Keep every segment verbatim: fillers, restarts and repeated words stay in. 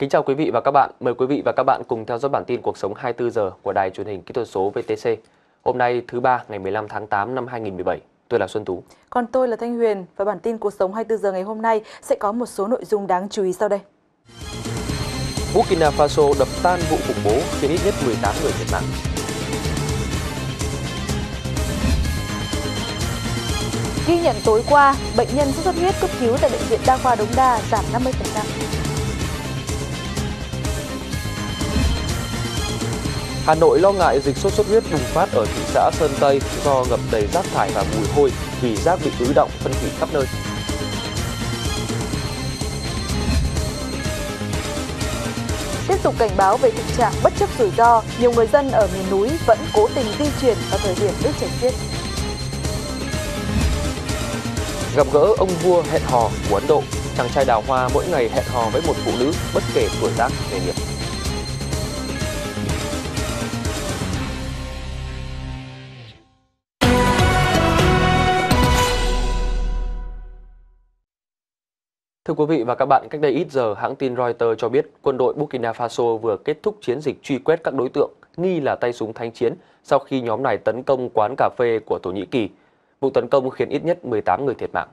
Kính chào quý vị và các bạn, mời quý vị và các bạn cùng theo dõi bản tin cuộc sống hai mươi tư giờ của Đài Truyền hình Kỹ thuật số vê tê xê. Hôm nay thứ ba ngày mười lăm tháng tám năm hai nghìn không trăm mười bảy. Tôi là Xuân Tú. Còn tôi là Thanh Huyền và bản tin cuộc sống hai mươi tư giờ ngày hôm nay sẽ có một số nội dung đáng chú ý sau đây. Burkina Faso đập tan vụ khủng bố khiến ít nhất mười tám người thiệt mạng. Ghi nhận tối qua, bệnh nhân sốt xuất huyết cấp cứu tại bệnh viện đa khoa Đống Đa giảm năm mươi phần trăm. Hà Nội lo ngại dịch sốt xuất huyết bùng phát ở thị xã Sơn Tây do ngập đầy rác thải và mùi hôi vì rác bị ứ đọng phân hủy khắp nơi. Tiếp tục cảnh báo về tình trạng bất chấp rủi ro, nhiều người dân ở miền núi vẫn cố tình di chuyển vào thời điểm nước chảy xiết. Gặp gỡ ông vua hẹn hò của Ấn Độ, chàng trai đào hoa mỗi ngày hẹn hò với một phụ nữ bất kể tuổi tác, nghề nghiệp. Thưa quý vị và các bạn, cách đây ít giờ, hãng tin Reuters cho biết quân đội Burkina Faso vừa kết thúc chiến dịch truy quét các đối tượng nghi là tay súng thánh chiến sau khi nhóm này tấn công quán cà phê của Thổ Nhĩ Kỳ. Vụ tấn công khiến ít nhất mười tám người thiệt mạng.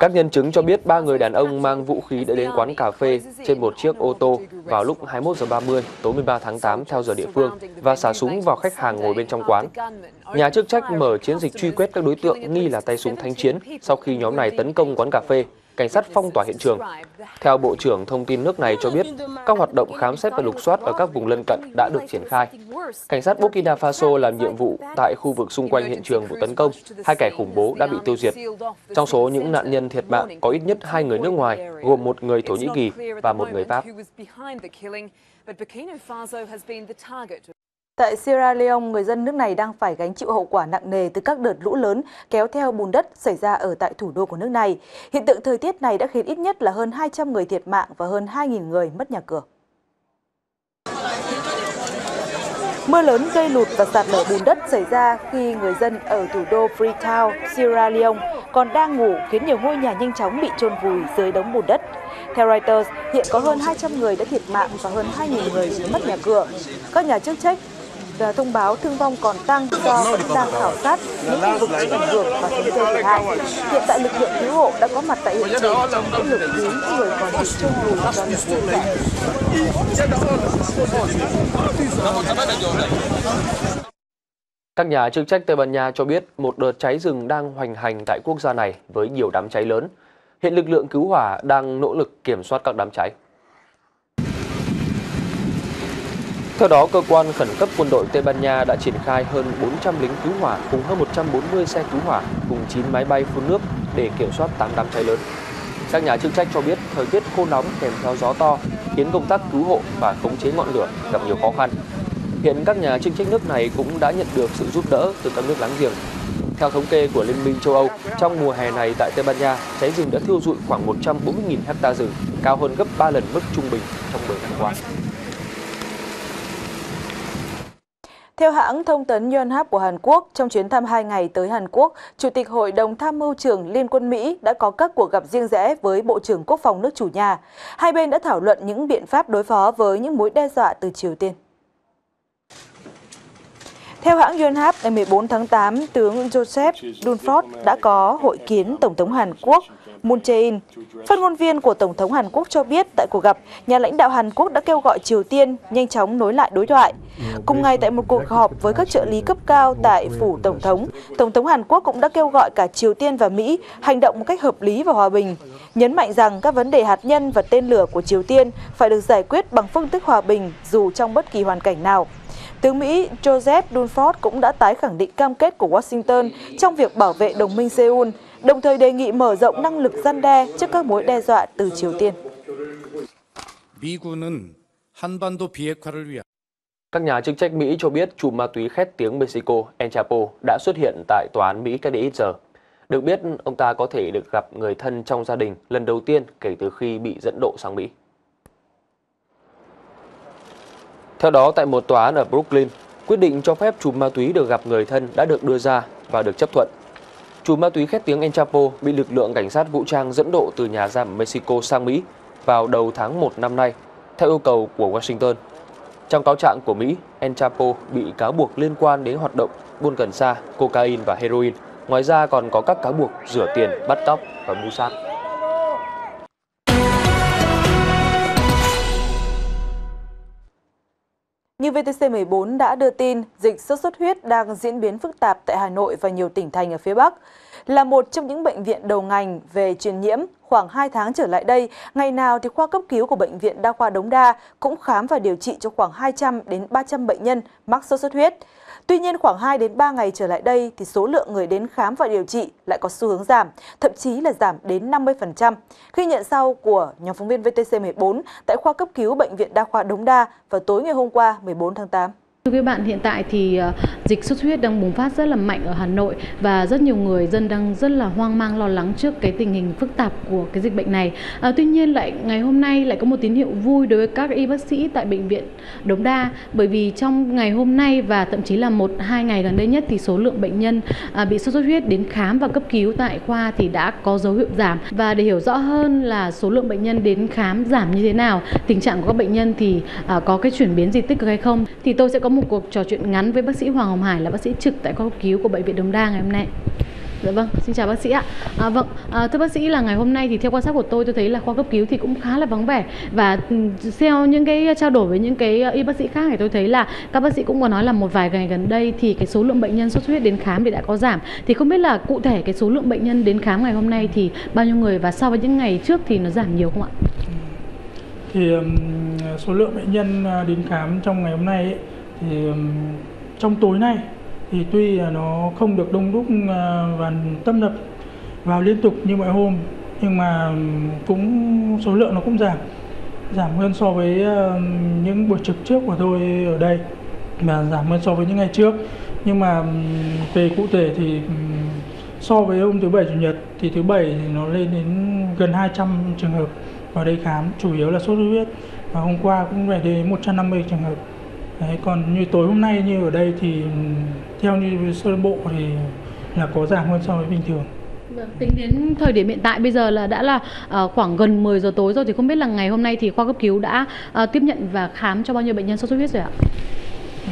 Các nhân chứng cho biết ba người đàn ông mang vũ khí đã đến quán cà phê trên một chiếc ô tô vào lúc hai mươi mốt giờ ba mươi tối mười ba tháng tám theo giờ địa phương và xả súng vào khách hàng ngồi bên trong quán. Nhà chức trách mở chiến dịch truy quét các đối tượng nghi là tay súng thánh chiến sau khi nhóm này tấn công quán cà phê. Cảnh sát phong tỏa hiện trường. Theo Bộ trưởng Thông tin nước này cho biết, các hoạt động khám xét và lục soát ở các vùng lân cận đã được triển khai. Cảnh sát Burkina Faso làm nhiệm vụ tại khu vực xung quanh hiện trường vụ tấn công. Hai kẻ khủng bố đã bị tiêu diệt. Trong số những nạn nhân thiệt mạng có ít nhất hai người nước ngoài, gồm một người Thổ Nhĩ Kỳ và một người Pháp. Tại Sierra Leone, người dân nước này đang phải gánh chịu hậu quả nặng nề từ các đợt lũ lớn kéo theo bùn đất xảy ra ở tại thủ đô của nước này. Hiện tượng thời tiết này đã khiến ít nhất là hơn hai trăm người thiệt mạng và hơn hai nghìn người mất nhà cửa. Mưa lớn gây lụt và sạt lở bùn đất xảy ra khi người dân ở thủ đô Freetown, Sierra Leone còn đang ngủ khiến nhiều ngôi nhà nhanh chóng bị chôn vùi dưới đống bùn đất. Theo Reuters, hiện có hơn hai trăm người đã thiệt mạng và hơn hai nghìn người bị mất nhà cửa. Các nhà chức trách và thông báo thương vong còn tăng do vẫn đang khảo sát những khu vực bị ảnh hưởng và thống kê thiệt hại. Hiện tại lực lượng cứu hộ đã có mặt tại hiện trường trong nỗ lực cứu người còn bị chôn vùi do nước lũ đẩy. Các nhà chức trách Tây Ban Nha cho biết một đợt cháy rừng đang hoành hành tại quốc gia này với nhiều đám cháy lớn. Hiện lực lượng cứu hỏa đang nỗ lực kiểm soát các đám cháy. Theo đó, cơ quan khẩn cấp quân đội Tây Ban Nha đã triển khai hơn bốn trăm lính cứu hỏa cùng hơn một trăm bốn mươi xe cứu hỏa cùng chín máy bay phun nước để kiểm soát tám đám cháy lớn. Các nhà chức trách cho biết thời tiết khô nóng kèm theo gió to khiến công tác cứu hộ và khống chế ngọn lửa gặp nhiều khó khăn. Hiện các nhà chức trách nước này cũng đã nhận được sự giúp đỡ từ các nước láng giềng. Theo thống kê của Liên minh châu Âu, trong mùa hè này tại Tây Ban Nha, cháy rừng đã thiêu rụi khoảng một trăm bốn mươi nghìn ha rừng, cao hơn gấp ba lần mức trung bình trong mười năm qua. Theo hãng thông tấn Yonhap của Hàn Quốc, trong chuyến thăm hai ngày tới Hàn Quốc, Chủ tịch Hội đồng Tham mưu trưởng Liên quân Mỹ đã có các cuộc gặp riêng rẽ với Bộ trưởng Quốc phòng nước chủ nhà. Hai bên đã thảo luận những biện pháp đối phó với những mối đe dọa từ Triều Tiên. Theo hãng Yonhap, ngày mười bốn tháng tám, tướng Joseph Dunford đã có hội kiến Tổng thống Hàn Quốc Moon Jae-in. Phát ngôn viên của Tổng thống Hàn Quốc cho biết tại cuộc gặp, nhà lãnh đạo Hàn Quốc đã kêu gọi Triều Tiên nhanh chóng nối lại đối thoại. Cùng ngày tại một cuộc họp với các trợ lý cấp cao tại phủ Tổng thống, Tổng thống Hàn Quốc cũng đã kêu gọi cả Triều Tiên và Mỹ hành động một cách hợp lý và hòa bình, nhấn mạnh rằng các vấn đề hạt nhân và tên lửa của Triều Tiên phải được giải quyết bằng phương thức hòa bình dù trong bất kỳ hoàn cảnh nào. Tướng Mỹ Joseph Dunford cũng đã tái khẳng định cam kết của Washington trong việc bảo vệ đồng minh Seoul, đồng thời đề nghị mở rộng năng lực răn đe trước các mối đe dọa từ Triều Tiên. Các nhà chức trách Mỹ cho biết chùm ma túy khét tiếng Mexico, El Chapo, đã xuất hiện tại tòa án Mỹ cách đây ít giờ. Được biết, ông ta có thể được gặp người thân trong gia đình lần đầu tiên kể từ khi bị dẫn độ sang Mỹ. Theo đó, tại một tòa án ở Brooklyn, quyết định cho phép chùm ma túy được gặp người thân đã được đưa ra và được chấp thuận. Trùm ma túy khét tiếng El Chapo bị lực lượng cảnh sát vũ trang dẫn độ từ nhà giam ở Mexico sang Mỹ vào đầu tháng một năm nay, theo yêu cầu của Washington. Trong cáo trạng của Mỹ, El Chapo bị cáo buộc liên quan đến hoạt động buôn cần sa, cocaine và heroin. Ngoài ra còn có các cáo buộc rửa tiền, bắt cóc và mưu sát. Như vê tê xê mười bốn đã đưa tin, dịch sốt xuất huyết đang diễn biến phức tạp tại Hà Nội và nhiều tỉnh thành ở phía Bắc. Là một trong những bệnh viện đầu ngành về truyền nhiễm, khoảng hai tháng trở lại đây, ngày nào thì khoa cấp cứu của Bệnh viện Đa khoa Đống Đa cũng khám và điều trị cho khoảng hai trăm đến ba trăm bệnh nhân mắc sốt xuất huyết. Tuy nhiên, khoảng hai đến ba ngày trở lại đây thì số lượng người đến khám và điều trị lại có xu hướng giảm, thậm chí là giảm đến năm mươi phần trăm. Ghi nhận sau của nhóm phóng viên vê tê xê mười bốn tại khoa cấp cứu Bệnh viện Đa khoa Đống Đa vào tối ngày hôm qua mười bốn tháng tám. Thưa các bạn, hiện tại thì dịch sốt xuất huyết đang bùng phát rất là mạnh ở Hà Nội và rất nhiều người dân đang rất là hoang mang lo lắng trước cái tình hình phức tạp của cái dịch bệnh này. À, tuy nhiên lại ngày hôm nay lại có một tín hiệu vui đối với các y bác sĩ tại Bệnh viện Đống Đa, bởi vì trong ngày hôm nay và thậm chí là một hai ngày gần đây nhất thì số lượng bệnh nhân à, bị sốt xuất huyết đến khám và cấp cứu tại khoa thì đã có dấu hiệu giảm. Và để hiểu rõ hơn là số lượng bệnh nhân đến khám giảm như thế nào, tình trạng của các bệnh nhân thì à, có cái chuyển biến gì tích cực hay không, thì tôi sẽ có một cuộc trò chuyện ngắn với bác sĩ Hoàng Hồng Hải, là bác sĩ trực tại khoa cấp cứu của Bệnh viện Đống Đa ngày hôm nay. Dạ vâng, xin chào bác sĩ ạ. À, vâng, à, thưa bác sĩ, là ngày hôm nay thì theo quan sát của tôi, tôi thấy là khoa cấp cứu thì cũng khá là vắng vẻ, và theo những cái trao đổi với những cái y bác sĩ khác thì tôi thấy là các bác sĩ cũng có nói là một vài ngày gần đây thì cái số lượng bệnh nhân sốt xuất huyết đến khám thì đã có giảm. Thì không biết là cụ thể cái số lượng bệnh nhân đến khám ngày hôm nay thì bao nhiêu người, và so với những ngày trước thì nó giảm nhiều không ạ? Thì số lượng bệnh nhân đến khám trong ngày hôm nay ấy, thì trong tối nay thì tuy là nó không được đông đúc và tấp nập vào liên tục như mọi hôm, nhưng mà cũng số lượng nó cũng giảm giảm hơn so với những buổi trực trước của tôi ở đây, mà giảm hơn so với những ngày trước. Nhưng mà về cụ thể thì so với hôm thứ Bảy, Chủ nhật thì thứ Bảy thì nó lên đến gần hai trăm trường hợp vào đây khám, chủ yếu là sốt xuất huyết, và hôm qua cũng về đến một trăm năm mươi trường hợp. Đấy, còn như tối hôm nay như ở đây thì theo như sơ bộ thì là có giảm hơn so với bình thường. Tính đến thời điểm hiện tại bây giờ là đã là uh, khoảng gần mười giờ tối rồi, thì không biết là ngày hôm nay thì khoa cấp cứu đã uh, tiếp nhận và khám cho bao nhiêu bệnh nhân sốt xuất huyết rồi ạ?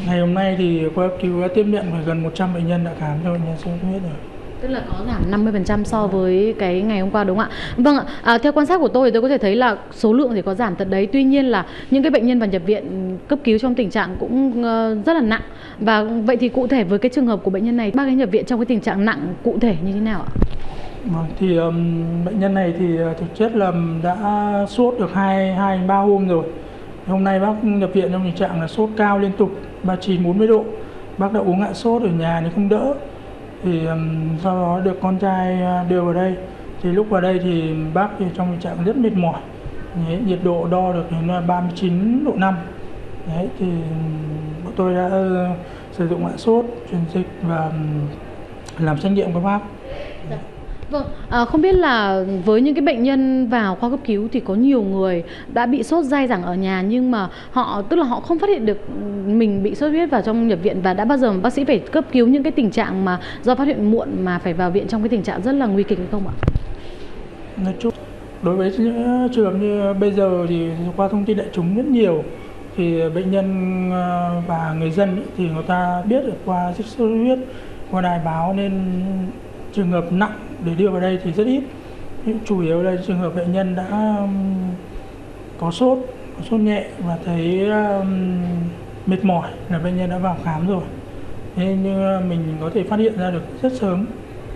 Ngày hôm nay thì khoa cấp cứu đã tiếp nhận phải gần một trăm bệnh nhân đã khám cho bệnh nhân sốt xuất huyết rồi. Tức là có giảm năm mươi phần trăm so với cái ngày hôm qua, đúng không ạ? Vâng ạ, à, theo quan sát của tôi thì tôi có thể thấy là số lượng thì có giảm thật đấy. Tuy nhiên là những cái bệnh nhân vào nhập viện cấp cứu trong tình trạng cũng uh, rất là nặng. Và vậy thì cụ thể với cái trường hợp của bệnh nhân này, bác ấy nhập viện trong cái tình trạng nặng cụ thể như thế nào ạ? Vâng, thì um, bệnh nhân này thì thực chất là đã sốt được hai đến ba hôm rồi. Hôm nay bác nhập viện trong tình trạng là sốt cao liên tục, ba mươi chín đến bốn mươi độ. Bác đã uống hạ sốt ở nhà thì không đỡ, thì um, sau đó được con trai đưa vào đây. Thì lúc vào đây thì bác thì trong tình trạng rất mệt mỏi. Đấy, nhiệt độ đo được đến là ba mươi chín độ năm. Đấy, thì bọn tôi đã uh, sử dụng hạ sốt, truyền dịch và um, làm xét nghiệm của bác. Vâng, à, không biết là với những cái bệnh nhân vào khoa cấp cứu thì có nhiều người đã bị sốt dai dẳng ở nhà, nhưng mà họ tức là họ không phát hiện được mình bị sốt huyết vào trong nhập viện, và đã bao giờ bác sĩ phải cấp cứu những cái tình trạng mà do phát hiện muộn mà phải vào viện trong cái tình trạng rất là nguy kịch hay không ạ? Nói chung đối với những trường hợp như bây giờ thì qua thông tin đại chúng rất nhiều, thì bệnh nhân và người dân ấy, thì người ta biết được qua sốt huyết, qua đài báo, nên trường hợp nặng để đưa vào đây thì rất ít. Chủ yếu là trường hợp bệnh nhân đã có sốt, có sốt nhẹ và thấy mệt mỏi là bệnh nhân đã vào khám rồi. Thế nhưng mình có thể phát hiện ra được rất sớm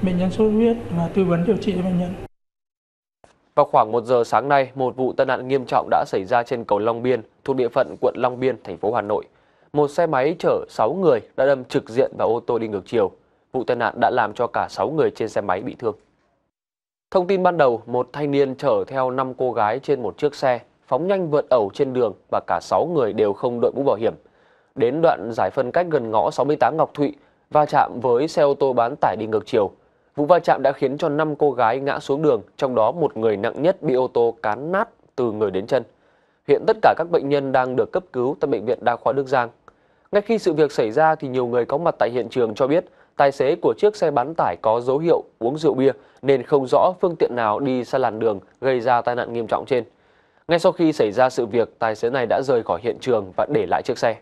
bệnh nhân sốt huyết và tư vấn điều trị cho bệnh nhân. Vào khoảng một giờ sáng nay, một vụ tai nạn nghiêm trọng đã xảy ra trên cầu Long Biên thuộc địa phận quận Long Biên, thành phố Hà Nội. Một xe máy chở sáu người đã đâm trực diện vào ô tô đi ngược chiều. Vụ tai nạn đã làm cho cả sáu người trên xe máy bị thương. Thông tin ban đầu, một thanh niên chở theo năm cô gái trên một chiếc xe, phóng nhanh vượt ẩu trên đường và cả sáu người đều không đội mũ bảo hiểm. Đến đoạn giải phân cách gần ngõ sáu mươi tám Ngọc Thụy, va chạm với xe ô tô bán tải đi ngược chiều. Vụ va chạm đã khiến cho năm cô gái ngã xuống đường, trong đó một người nặng nhất bị ô tô cán nát từ người đến chân. Hiện tất cả các bệnh nhân đang được cấp cứu tại Bệnh viện Đa khoa Đức Giang. Ngay khi sự việc xảy ra thì nhiều người có mặt tại hiện trường cho biết Tài xế của chiếc xe bán tải có dấu hiệu uống rượu bia nên không rõ phương tiện nào đi sai làn đường gây ra tai nạn nghiêm trọng trên. Ngay sau khi xảy ra sự việc, tài xế này đã rời khỏi hiện trường và để lại chiếc xe.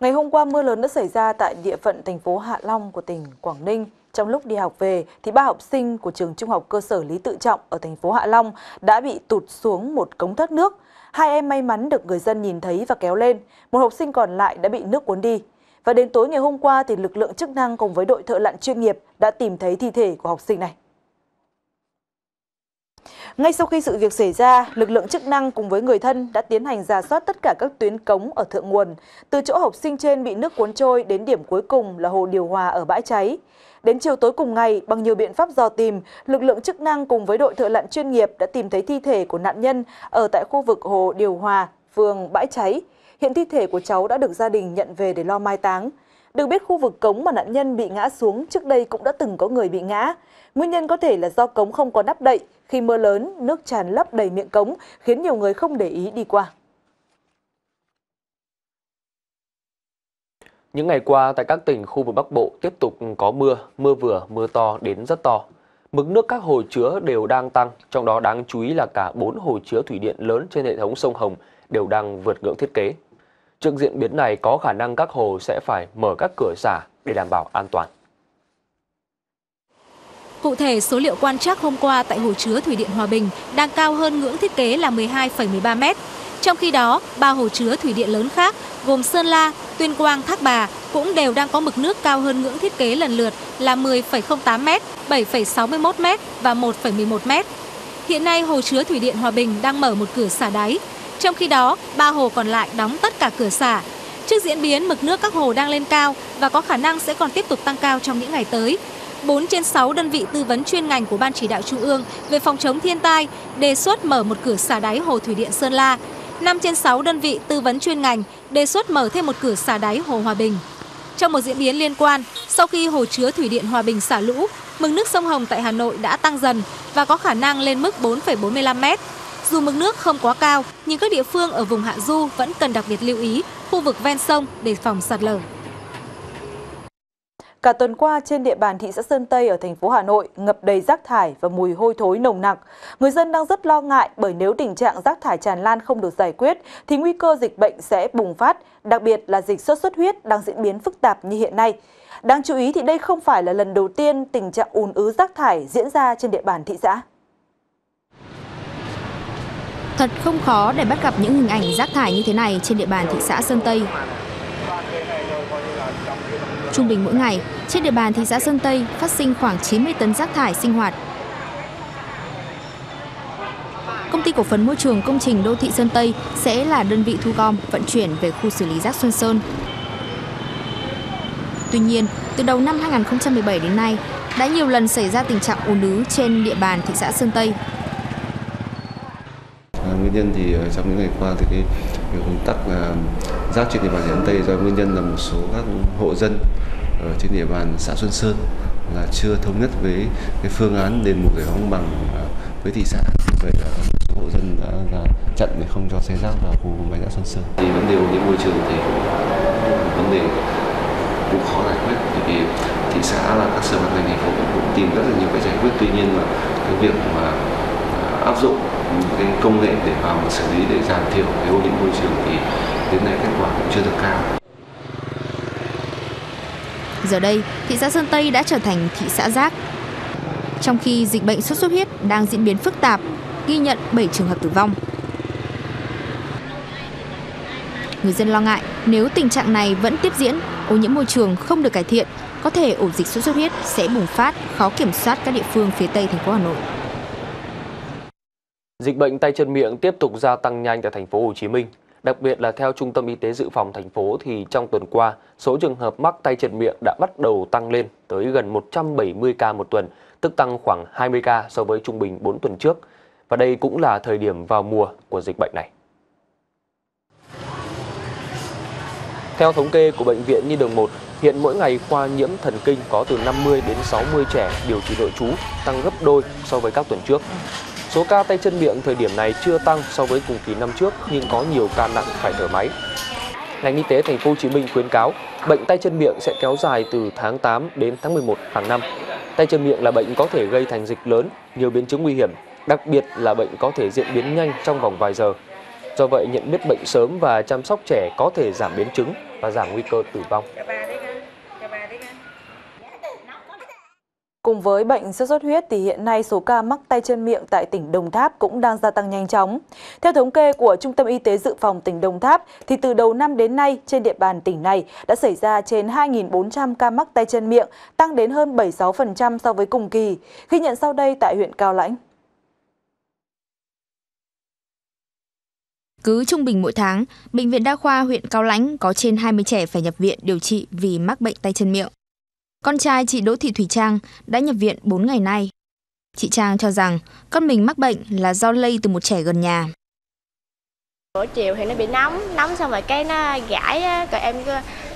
Ngày hôm qua, mưa lớn đã xảy ra tại địa phận thành phố Hạ Long của tỉnh Quảng Ninh. Trong lúc đi học về, thì ba học sinh của trường trung học cơ sở Lý Tự Trọng ở thành phố Hạ Long đã bị tụt xuống một cống thoát nước. Hai em may mắn được người dân nhìn thấy và kéo lên, một học sinh còn lại đã bị nước cuốn đi. Và đến tối ngày hôm qua, thì lực lượng chức năng cùng với đội thợ lặn chuyên nghiệp đã tìm thấy thi thể của học sinh này. Ngay sau khi sự việc xảy ra, lực lượng chức năng cùng với người thân đã tiến hành rà soát tất cả các tuyến cống ở thượng nguồn, từ chỗ học sinh trên bị nước cuốn trôi đến điểm cuối cùng là Hồ Điều Hòa ở Bãi Cháy. Đến chiều tối cùng ngày, bằng nhiều biện pháp dò tìm, lực lượng chức năng cùng với đội thợ lặn chuyên nghiệp đã tìm thấy thi thể của nạn nhân ở tại khu vực Hồ Điều Hòa, phường Bãi Cháy. Hiện thi thể của cháu đã được gia đình nhận về để lo mai táng. Được biết, khu vực cống mà nạn nhân bị ngã xuống trước đây cũng đã từng có người bị ngã. Nguyên nhân có thể là do cống không có đắp đậy, khi mưa lớn, nước tràn lấp đầy miệng cống, khiến nhiều người không để ý đi qua. Những ngày qua, tại các tỉnh khu vực Bắc Bộ tiếp tục có mưa, mưa vừa, mưa to đến rất to. Mực nước các hồ chứa đều đang tăng, trong đó đáng chú ý là cả bốn hồ chứa thủy điện lớn trên hệ thống sông Hồng đều đang vượt ngưỡng thiết kế. Trước diễn biến này, có khả năng các hồ sẽ phải mở các cửa xả để đảm bảo an toàn. Cụ thể, số liệu quan trắc hôm qua tại hồ chứa thủy điện Hòa Bình đang cao hơn ngưỡng thiết kế là mười hai phẩy mười ba mét. Trong khi đó, ba hồ chứa thủy điện lớn khác gồm Sơn La, Tuyên Quang, Thác Bà cũng đều đang có mực nước cao hơn ngưỡng thiết kế lần lượt là mười phẩy không tám mét, bảy phẩy sáu mốt mét và một phẩy mười một mét. Hiện nay, hồ chứa thủy điện Hòa Bình đang mở một cửa xả đáy. Trong khi đó, ba hồ còn lại đóng tất cả cửa xả. Trước diễn biến mực nước các hồ đang lên cao và có khả năng sẽ còn tiếp tục tăng cao trong những ngày tới, bốn trên sáu đơn vị tư vấn chuyên ngành của Ban Chỉ đạo Trung ương về phòng chống thiên tai đề xuất mở một cửa xả đáy hồ thủy điện Sơn La. năm trên sáu đơn vị tư vấn chuyên ngành đề xuất mở thêm một cửa xả đáy hồ Hòa Bình. Trong một diễn biến liên quan, sau khi hồ chứa thủy điện Hòa Bình xả lũ, mực nước sông Hồng tại Hà Nội đã tăng dần và có khả năng lên mức bốn phẩy bốn mươi lăm mét. Dù mực nước không quá cao, nhưng các địa phương ở vùng hạ du vẫn cần đặc biệt lưu ý khu vực ven sông để phòng sạt lở. Cả tuần qua, trên địa bàn thị xã Sơn Tây ở thành phố Hà Nội ngập đầy rác thải và mùi hôi thối nồng nặc. Người dân đang rất lo ngại bởi nếu tình trạng rác thải tràn lan không được giải quyết thì nguy cơ dịch bệnh sẽ bùng phát, đặc biệt là dịch sốt xuất huyết đang diễn biến phức tạp như hiện nay. Đáng chú ý thì đây không phải là lần đầu tiên tình trạng ùn ứ rác thải diễn ra trên địa bàn thị xã. Thật không khó để bắt gặp những hình ảnh rác thải như thế này trên địa bàn thị xã Sơn Tây. Trung bình mỗi ngày, trên địa bàn thị xã Sơn Tây phát sinh khoảng chín mươi tấn rác thải sinh hoạt. Công ty cổ phần môi trường công trình đô thị Sơn Tây sẽ là đơn vị thu gom, vận chuyển về khu xử lý rác Xuân Sơn. Tuy nhiên, từ đầu năm hai nghìn không trăm mười bảy đến nay, đã nhiều lần xảy ra tình trạng ùn ứ trên địa bàn thị xã Sơn Tây. Nguyên nhân thì trong những ngày qua thì cái công tác là rác trên địa bàn Sơn Tây do nguyên nhân là một số các hộ dân ở trên địa bàn xã Xuân Sơn là chưa thống nhất với cái phương án đền bù giải phóng bằng với thị xã, vậy là số hộ dân đã là chặn để không cho xe rác vào khu bãi rác Xuân Sơn. Thì vấn đề ô nhiễm môi trường thì vấn đề cũng khó giải quyết, bởi vì thị xã là các sở ban ngành thành phố cũng tìm rất là nhiều cách giải quyết, tuy nhiên mà cái việc mà áp dụng cái công nghệ để vào mà xử lý để giảm thiểu cái ô nhiễm môi trường thì đến nay kết quả cũng chưa được cao. Giờ đây, thị xã Sơn Tây đã trở thành thị xã rác. Trong khi dịch bệnh sốt xuất huyết đang diễn biến phức tạp, ghi nhận bảy trường hợp tử vong. Người dân lo ngại nếu tình trạng này vẫn tiếp diễn, ô nhiễm môi trường không được cải thiện, có thể ổ dịch sốt xuất huyết sẽ bùng phát, khó kiểm soát các địa phương phía Tây thành phố Hà Nội. Dịch bệnh tay chân miệng tiếp tục gia tăng nhanh tại thành phố Hồ Chí Minh, đặc biệt là theo Trung tâm Y tế Dự phòng thành phố thì trong tuần qua, số trường hợp mắc tay chân miệng đã bắt đầu tăng lên tới gần một trăm bảy mươi ca một tuần, tức tăng khoảng hai mươi ca so với trung bình bốn tuần trước. Và đây cũng là thời điểm vào mùa của dịch bệnh này. Theo thống kê của Bệnh viện Nhi đồng một, hiện mỗi ngày khoa nhiễm thần kinh có từ năm mươi đến sáu mươi trẻ điều trị nội trú, tăng gấp đôi so với các tuần trước. Số ca tay chân miệng thời điểm này chưa tăng so với cùng kỳ năm trước nhưng có nhiều ca nặng phải thở máy. Ngành y tế thành phố Hồ Chí Minh khuyến cáo Bệnh tay chân miệng sẽ kéo dài từ tháng tám đến tháng mười một hàng năm. Tay chân miệng là bệnh có thể gây thành dịch lớn, nhiều biến chứng nguy hiểm, đặc biệt là bệnh có thể diễn biến nhanh trong vòng vài giờ. Do vậy, nhận biết bệnh sớm và chăm sóc trẻ có thể giảm biến chứng và giảm nguy cơ tử vong. Cùng với bệnh sốt xuất huyết thì hiện nay số ca mắc tay chân miệng tại tỉnh Đồng Tháp cũng đang gia tăng nhanh chóng. Theo thống kê của Trung tâm Y tế Dự phòng tỉnh Đồng Tháp, thì từ đầu năm đến nay trên địa bàn tỉnh này đã xảy ra trên hai nghìn bốn trăm ca mắc tay chân miệng, tăng đến hơn bảy mươi sáu phần trăm so với cùng kỳ. Ghi nhận sau đây tại huyện Cao Lãnh. Cứ trung bình mỗi tháng, Bệnh viện Đa khoa huyện Cao Lãnh có trên hai mươi trẻ phải nhập viện điều trị vì mắc bệnh tay chân miệng. Con trai chị Đỗ Thị Thủy Trang đã nhập viện bốn ngày nay. Chị Trang cho rằng con mình mắc bệnh là do lây từ một trẻ gần nhà. Buổi chiều thì nó bị nóng, nóng xong rồi cái nó gãi á, rồi em cứ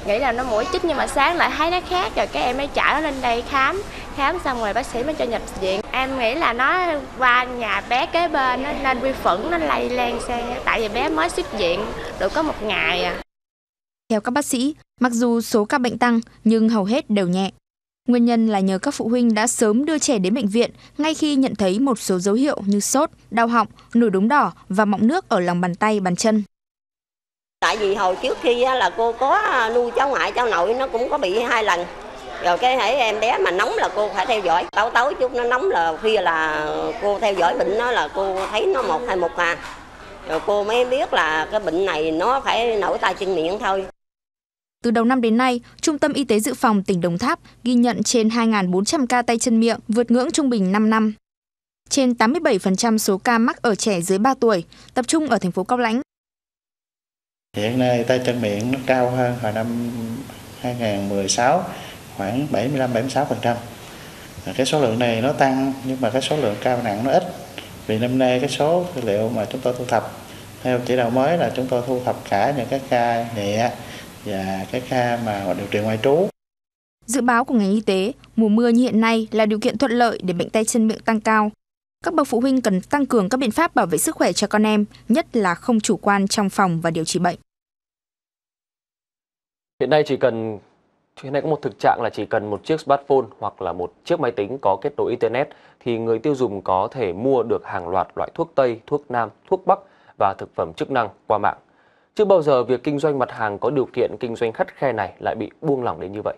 nghĩ là nó mũi chích nhưng mà sáng lại thấy nó khác rồi cái em mới chở nó lên đây khám, khám xong rồi bác sĩ mới cho nhập viện. Em nghĩ là nó qua nhà bé kế bên nó nên vi khuẩn nó lây lan sang, tại vì bé mới xuất viện được có một ngày à. Theo các bác sĩ, mặc dù số ca bệnh tăng nhưng hầu hết đều nhẹ. Nguyên nhân là nhờ các phụ huynh đã sớm đưa trẻ đến bệnh viện ngay khi nhận thấy một số dấu hiệu như sốt, đau họng, nổi đốm đỏ và mọng nước ở lòng bàn tay, bàn chân. Tại vì hồi trước khi là cô có nuôi cháu ngoại, cháu nội nó cũng có bị hai lần. Rồi cái hễ em bé mà nóng là cô phải theo dõi. Tối tối chút nó nóng là khuya là cô theo dõi bệnh nó là cô thấy nó một hai một à. Rồi cô mới biết là cái bệnh này nó phải nổi tay chân miệng thôi. Từ đầu năm đến nay, Trung tâm Y tế Dự phòng tỉnh Đồng Tháp ghi nhận trên hai nghìn bốn trăm ca tay chân miệng, vượt ngưỡng trung bình năm năm. Trên tám mươi bảy phần trăm số ca mắc ở trẻ dưới ba tuổi, tập trung ở thành phố Cao Lãnh. Hiện nay tay chân miệng nó cao hơn hồi năm hai nghìn không trăm mười sáu, khoảng bảy mươi lăm đến bảy mươi sáu phần trăm. Cái số lượng này nó tăng nhưng mà cái số lượng cao nặng nó ít. Vì năm nay cái số dữ liệu mà chúng tôi thu thập theo chỉ đạo mới là chúng tôi thu thập cả những cái ca nhẹ và cái ca mà điều trị ngoại trú. Dự báo của ngành y tế, mùa mưa như hiện nay là điều kiện thuận lợi để bệnh tay chân miệng tăng cao. Các bậc phụ huynh cần tăng cường các biện pháp bảo vệ sức khỏe cho con em, nhất là không chủ quan trong phòng và điều trị bệnh. Hiện nay chỉ cần hiện nay có một thực trạng là chỉ cần một chiếc smartphone hoặc là một chiếc máy tính có kết nối internet thì người tiêu dùng có thể mua được hàng loạt loại thuốc Tây, thuốc Nam, thuốc Bắc và thực phẩm chức năng qua mạng. Chưa bao giờ việc kinh doanh mặt hàng có điều kiện kinh doanh khắt khe này lại bị buông lỏng đến như vậy.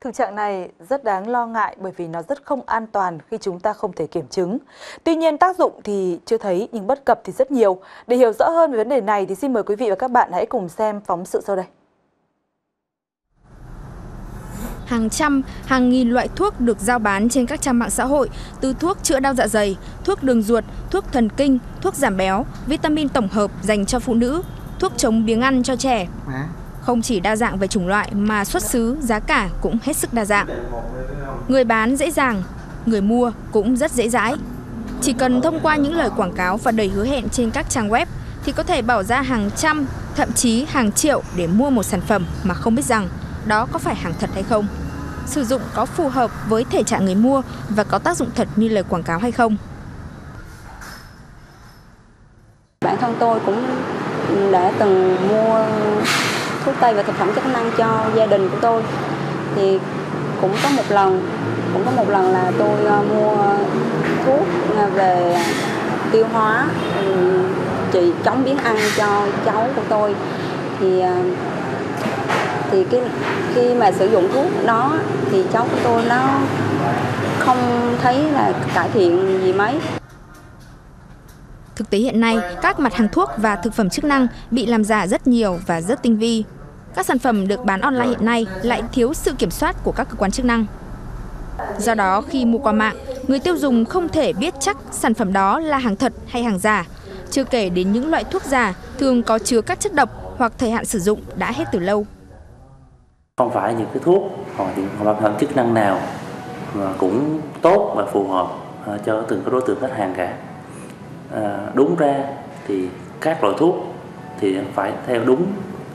Thực trạng này rất đáng lo ngại bởi vì nó rất không an toàn khi chúng ta không thể kiểm chứng. Tuy nhiên tác dụng thì chưa thấy nhưng bất cập thì rất nhiều. Để hiểu rõ hơn về vấn đề này thì xin mời quý vị và các bạn hãy cùng xem phóng sự sau đây. Hàng trăm, hàng nghìn loại thuốc được giao bán trên các trang mạng xã hội, từ thuốc chữa đau dạ dày, thuốc đường ruột, thuốc thần kinh, thuốc giảm béo, vitamin tổng hợp dành cho phụ nữ, thuốc chống biếng ăn cho trẻ. Không chỉ đa dạng về chủng loại mà xuất xứ, giá cả cũng hết sức đa dạng. Người bán dễ dàng, người mua cũng rất dễ dãi. Chỉ cần thông qua những lời quảng cáo và đầy hứa hẹn trên các trang web thì có thể bỏ ra hàng trăm, thậm chí hàng triệu để mua một sản phẩm mà không biết rằng đó có phải hàng thật hay không. Sử dụng có phù hợp với thể trạng người mua và có tác dụng thật như lời quảng cáo hay không. Bản thân tôi cũng đã từng mua thuốc tây và thực phẩm chức năng cho gia đình của tôi. Thì cũng có một lần, cũng có một lần là tôi mua thuốc về tiêu hóa trị chống biếng ăn cho cháu của tôi. Thì thì cái khi mà sử dụng thuốc đó thì cháu của tôi nó không thấy là cải thiện gì mấy. Thực tế hiện nay, các mặt hàng thuốc và thực phẩm chức năng bị làm giả rất nhiều và rất tinh vi. Các sản phẩm được bán online hiện nay lại thiếu sự kiểm soát của các cơ quan chức năng. Do đó, khi mua qua mạng, người tiêu dùng không thể biết chắc sản phẩm đó là hàng thật hay hàng giả. Chưa kể đến những loại thuốc giả thường có chứa các chất độc hoặc thời hạn sử dụng đã hết từ lâu. Không phải những cái thuốc hoặc những mặt hàng chức năng nào mà cũng tốt và phù hợp cho từng đối tượng khách hàng cả. À, đúng ra thì các loại thuốc thì phải theo đúng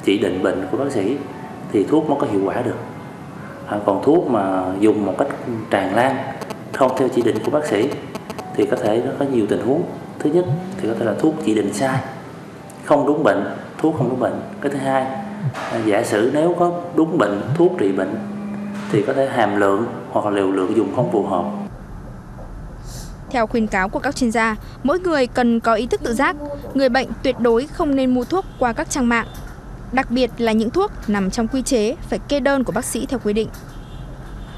chỉ định bệnh của bác sĩ thì thuốc mới có hiệu quả được. À, còn thuốc mà dùng một cách tràn lan không theo chỉ định của bác sĩ thì có thể nó có nhiều tình huống. Thứ nhất thì có thể là thuốc chỉ định sai, không đúng bệnh, thuốc không đúng bệnh. Cái thứ hai Giả sử nếu có đúng bệnh, thuốc trị bệnh thì có thể hàm lượng hoặc là liều lượng dùng không phù hợp. Theo khuyến cáo của các chuyên gia, mỗi người cần có ý thức tự giác. Người bệnh tuyệt đối không nên mua thuốc qua các trang mạng, đặc biệt là những thuốc nằm trong quy chế phải kê đơn của bác sĩ theo quy định.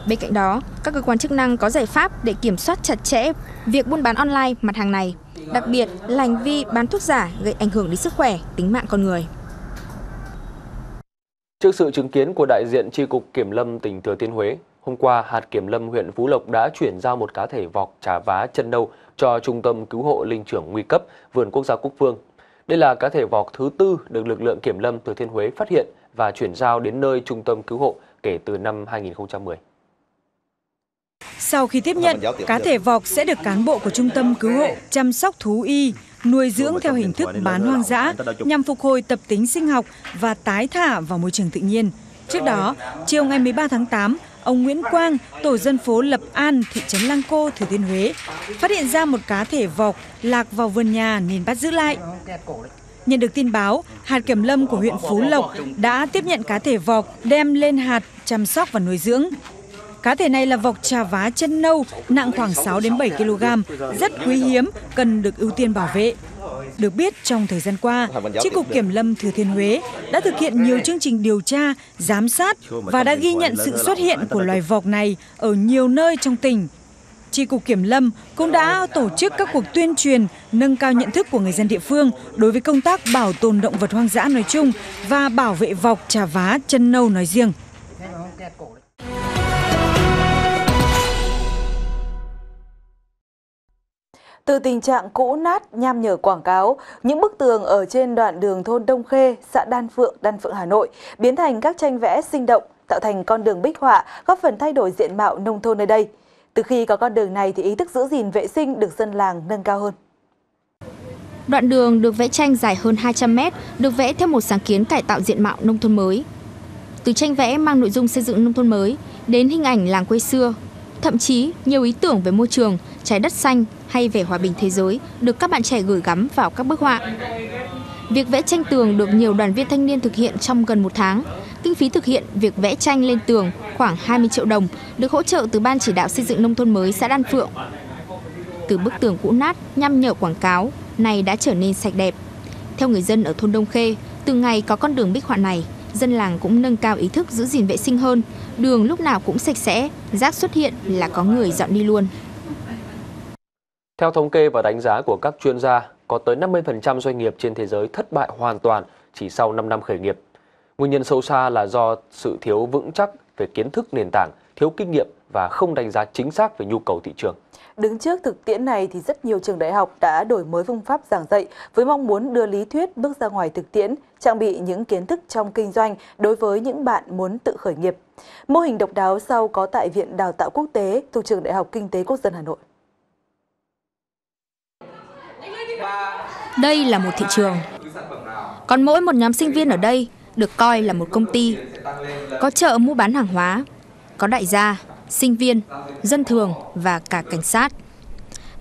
Bên cạnh đó, các cơ quan chức năng có giải pháp để kiểm soát chặt chẽ việc buôn bán online mặt hàng này, đặc biệt là hành vi bán thuốc giả gây ảnh hưởng đến sức khỏe, tính mạng con người. Trước sự chứng kiến của đại diện Chi cục Kiểm lâm tỉnh Thừa Thiên Huế, hôm qua, hạt Kiểm lâm huyện Phú Lộc đã chuyển giao một cá thể vọc trà vá chân nâu cho Trung tâm Cứu hộ Linh trưởng Nguy cấp Vườn Quốc gia Cúc Phương. Đây là cá thể vọc thứ tư được lực lượng Kiểm lâm Thừa Thiên Huế phát hiện và chuyển giao đến nơi Trung tâm Cứu hộ kể từ năm hai nghìn không trăm mười. Sau khi tiếp nhận, cá thể vọc sẽ được cán bộ của Trung tâm Cứu hộ chăm sóc thú y, nuôi dưỡng theo hình thức bán hoang dã nhằm phục hồi tập tính sinh học và tái thả vào môi trường tự nhiên. Trước đó, chiều ngày mười ba tháng tám, ông Nguyễn Quang, tổ dân phố Lập An, thị trấn Lăng Cô, Thừa Thiên Huế, phát hiện ra một cá thể vọc lạc vào vườn nhà nên bắt giữ lại. Nhận được tin báo, hạt Kiểm lâm của huyện Phú Lộc đã tiếp nhận cá thể vọc đem lên hạt chăm sóc và nuôi dưỡng. Cá thể này là vọc trà vá chân nâu, nặng khoảng sáu đến bảy ki lô gam, rất quý hiếm, cần được ưu tiên bảo vệ. Được biết, trong thời gian qua, Chi cục Kiểm lâm Thừa Thiên Huế đã thực hiện nhiều chương trình điều tra, giám sát và đã ghi nhận sự xuất hiện của loài vọc này ở nhiều nơi trong tỉnh. Chi cục Kiểm lâm cũng đã tổ chức các cuộc tuyên truyền, nâng cao nhận thức của người dân địa phương đối với công tác bảo tồn động vật hoang dã nói chung và bảo vệ vọc trà vá chân nâu nói riêng. Từ tình trạng cũ nát nham nhở quảng cáo, những bức tường ở trên đoạn đường thôn Đông Khê, xã Đan Phượng, Đan Phượng, Hà Nội biến thành các tranh vẽ sinh động, tạo thành con đường bích họa, góp phần thay đổi diện mạo nông thôn nơi đây. Từ khi có con đường này thì ý thức giữ gìn vệ sinh được dân làng nâng cao hơn. Đoạn đường được vẽ tranh dài hơn hai trăm mét, được vẽ theo một sáng kiến cải tạo diện mạo nông thôn mới. Từ tranh vẽ mang nội dung xây dựng nông thôn mới đến hình ảnh làng quê xưa, thậm chí nhiều ý tưởng về môi trường, trái đất xanh hay về hòa bình thế giới được các bạn trẻ gửi gắm vào các bức họa. Việc vẽ tranh tường được nhiều đoàn viên thanh niên thực hiện trong gần một tháng. Kinh phí thực hiện việc vẽ tranh lên tường khoảng hai mươi triệu đồng được hỗ trợ từ Ban Chỉ đạo Xây dựng Nông thôn mới xã Đan Phượng. Từ bức tường cũ nát nham nhở quảng cáo này đã trở nên sạch đẹp. Theo người dân ở thôn Đông Khê, từ ngày có con đường bích họa này, dân làng cũng nâng cao ý thức giữ gìn vệ sinh hơn, đường lúc nào cũng sạch sẽ, rác xuất hiện là có người dọn đi luôn. Theo thống kê và đánh giá của các chuyên gia, có tới năm mươi phần trăm doanh nghiệp trên thế giới thất bại hoàn toàn chỉ sau năm năm khởi nghiệp. Nguyên nhân sâu xa là do sự thiếu vững chắc về kiến thức nền tảng, thiếu kinh nghiệm và không đánh giá chính xác về nhu cầu thị trường. Đứng trước thực tiễn này thì rất nhiều trường đại học đã đổi mới phương pháp giảng dạy với mong muốn đưa lý thuyết bước ra ngoài thực tiễn, trang bị những kiến thức trong kinh doanh đối với những bạn muốn tự khởi nghiệp. Mô hình độc đáo sau có tại Viện Đào tạo Quốc tế thuộc Trường Đại học Kinh tế Quốc dân Hà Nội. Đây là một thị trường. Còn mỗi một nhóm sinh viên ở đây được coi là một công ty. Có chợ mua bán hàng hóa, có đại gia, sinh viên, dân thường và cả cảnh sát.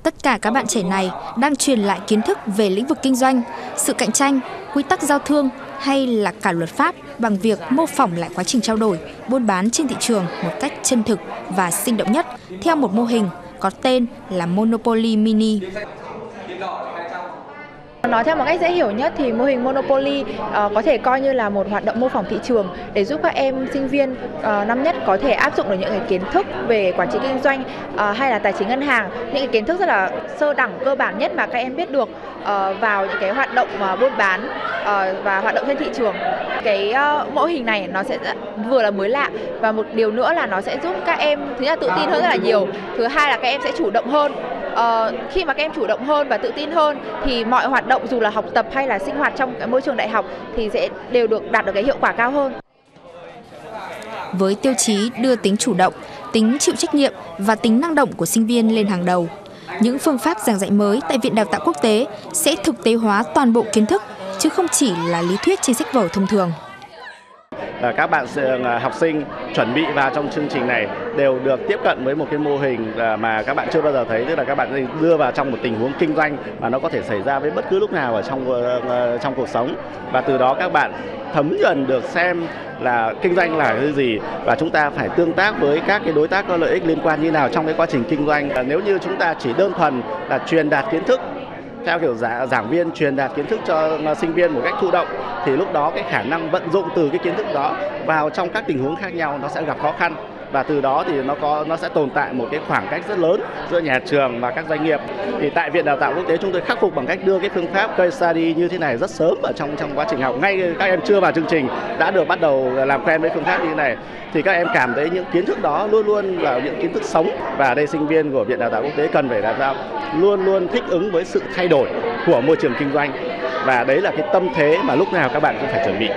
Tất cả các bạn trẻ này đang truyền lại kiến thức về lĩnh vực kinh doanh, sự cạnh tranh, quy tắc giao thương hay là cả luật pháp bằng việc mô phỏng lại quá trình trao đổi, buôn bán trên thị trường một cách chân thực và sinh động nhất theo một mô hình có tên là Monopoly Mini. Nói theo một cách dễ hiểu nhất thì mô hình Monopoly uh, có thể coi như là một hoạt động mô phỏng thị trường để giúp các em sinh viên uh, năm nhất có thể áp dụng được những cái kiến thức về quản trị kinh doanh uh, hay là tài chính ngân hàng, những cái kiến thức rất là sơ đẳng cơ bản nhất mà các em biết được uh, vào những cái hoạt động uh, buôn bán uh, và hoạt động trên thị trường. Cái uh, mô hình này nó sẽ vừa là mới lạ và một điều nữa là nó sẽ giúp các em thứ nhất là tự tin hơn rất là nhiều, thứ hai là các em sẽ chủ động hơn. Ờ, khi mà các em chủ động hơn và tự tin hơn thì mọi hoạt động dù là học tập hay là sinh hoạt trong cái môi trường đại học thì sẽ đều được đạt được cái hiệu quả cao hơn. Với tiêu chí đưa tính chủ động, tính chịu trách nhiệm và tính năng động của sinh viên lên hàng đầu, những phương pháp giảng dạy mới tại Viện Đào tạo Quốc tế sẽ thực tế hóa toàn bộ kiến thức chứ không chỉ là lý thuyết trên sách vở thông thường. các bạn học sinh chuẩn bị vào trong chương trình này đều được tiếp cận với một cái mô hình mà các bạn chưa bao giờ thấy, tức là các bạn đưa vào trong một tình huống kinh doanh mà nó có thể xảy ra với bất cứ lúc nào ở trong trong cuộc sống, và từ đó các bạn thấm dần được xem là kinh doanh là cái gì và chúng ta phải tương tác với các cái đối tác có lợi ích liên quan như nào trong cái quá trình kinh doanh. Nếu như chúng ta chỉ đơn thuần là truyền đạt kiến thức theo kiểu giảng viên truyền đạt kiến thức cho sinh viên một cách thụ động thì lúc đó cái khả năng vận dụng từ cái kiến thức đó vào trong các tình huống khác nhau nó sẽ gặp khó khăn, và từ đó thì nó có nó sẽ tồn tại một cái khoảng cách rất lớn giữa nhà trường và các doanh nghiệp. Thì tại Viện Đào tạo Quốc tế chúng tôi khắc phục bằng cách đưa cái phương pháp case study như thế này rất sớm ở trong trong quá trình học, ngay các em chưa vào chương trình đã được bắt đầu làm quen với phương pháp như thế này thì các em cảm thấy những kiến thức đó luôn luôn là những kiến thức sống, và ở đây sinh viên của Viện Đào tạo Quốc tế cần phải làm sao luôn luôn thích ứng với sự thay đổi của môi trường kinh doanh, và đấy là cái tâm thế mà lúc nào các bạn cũng phải chuẩn bị.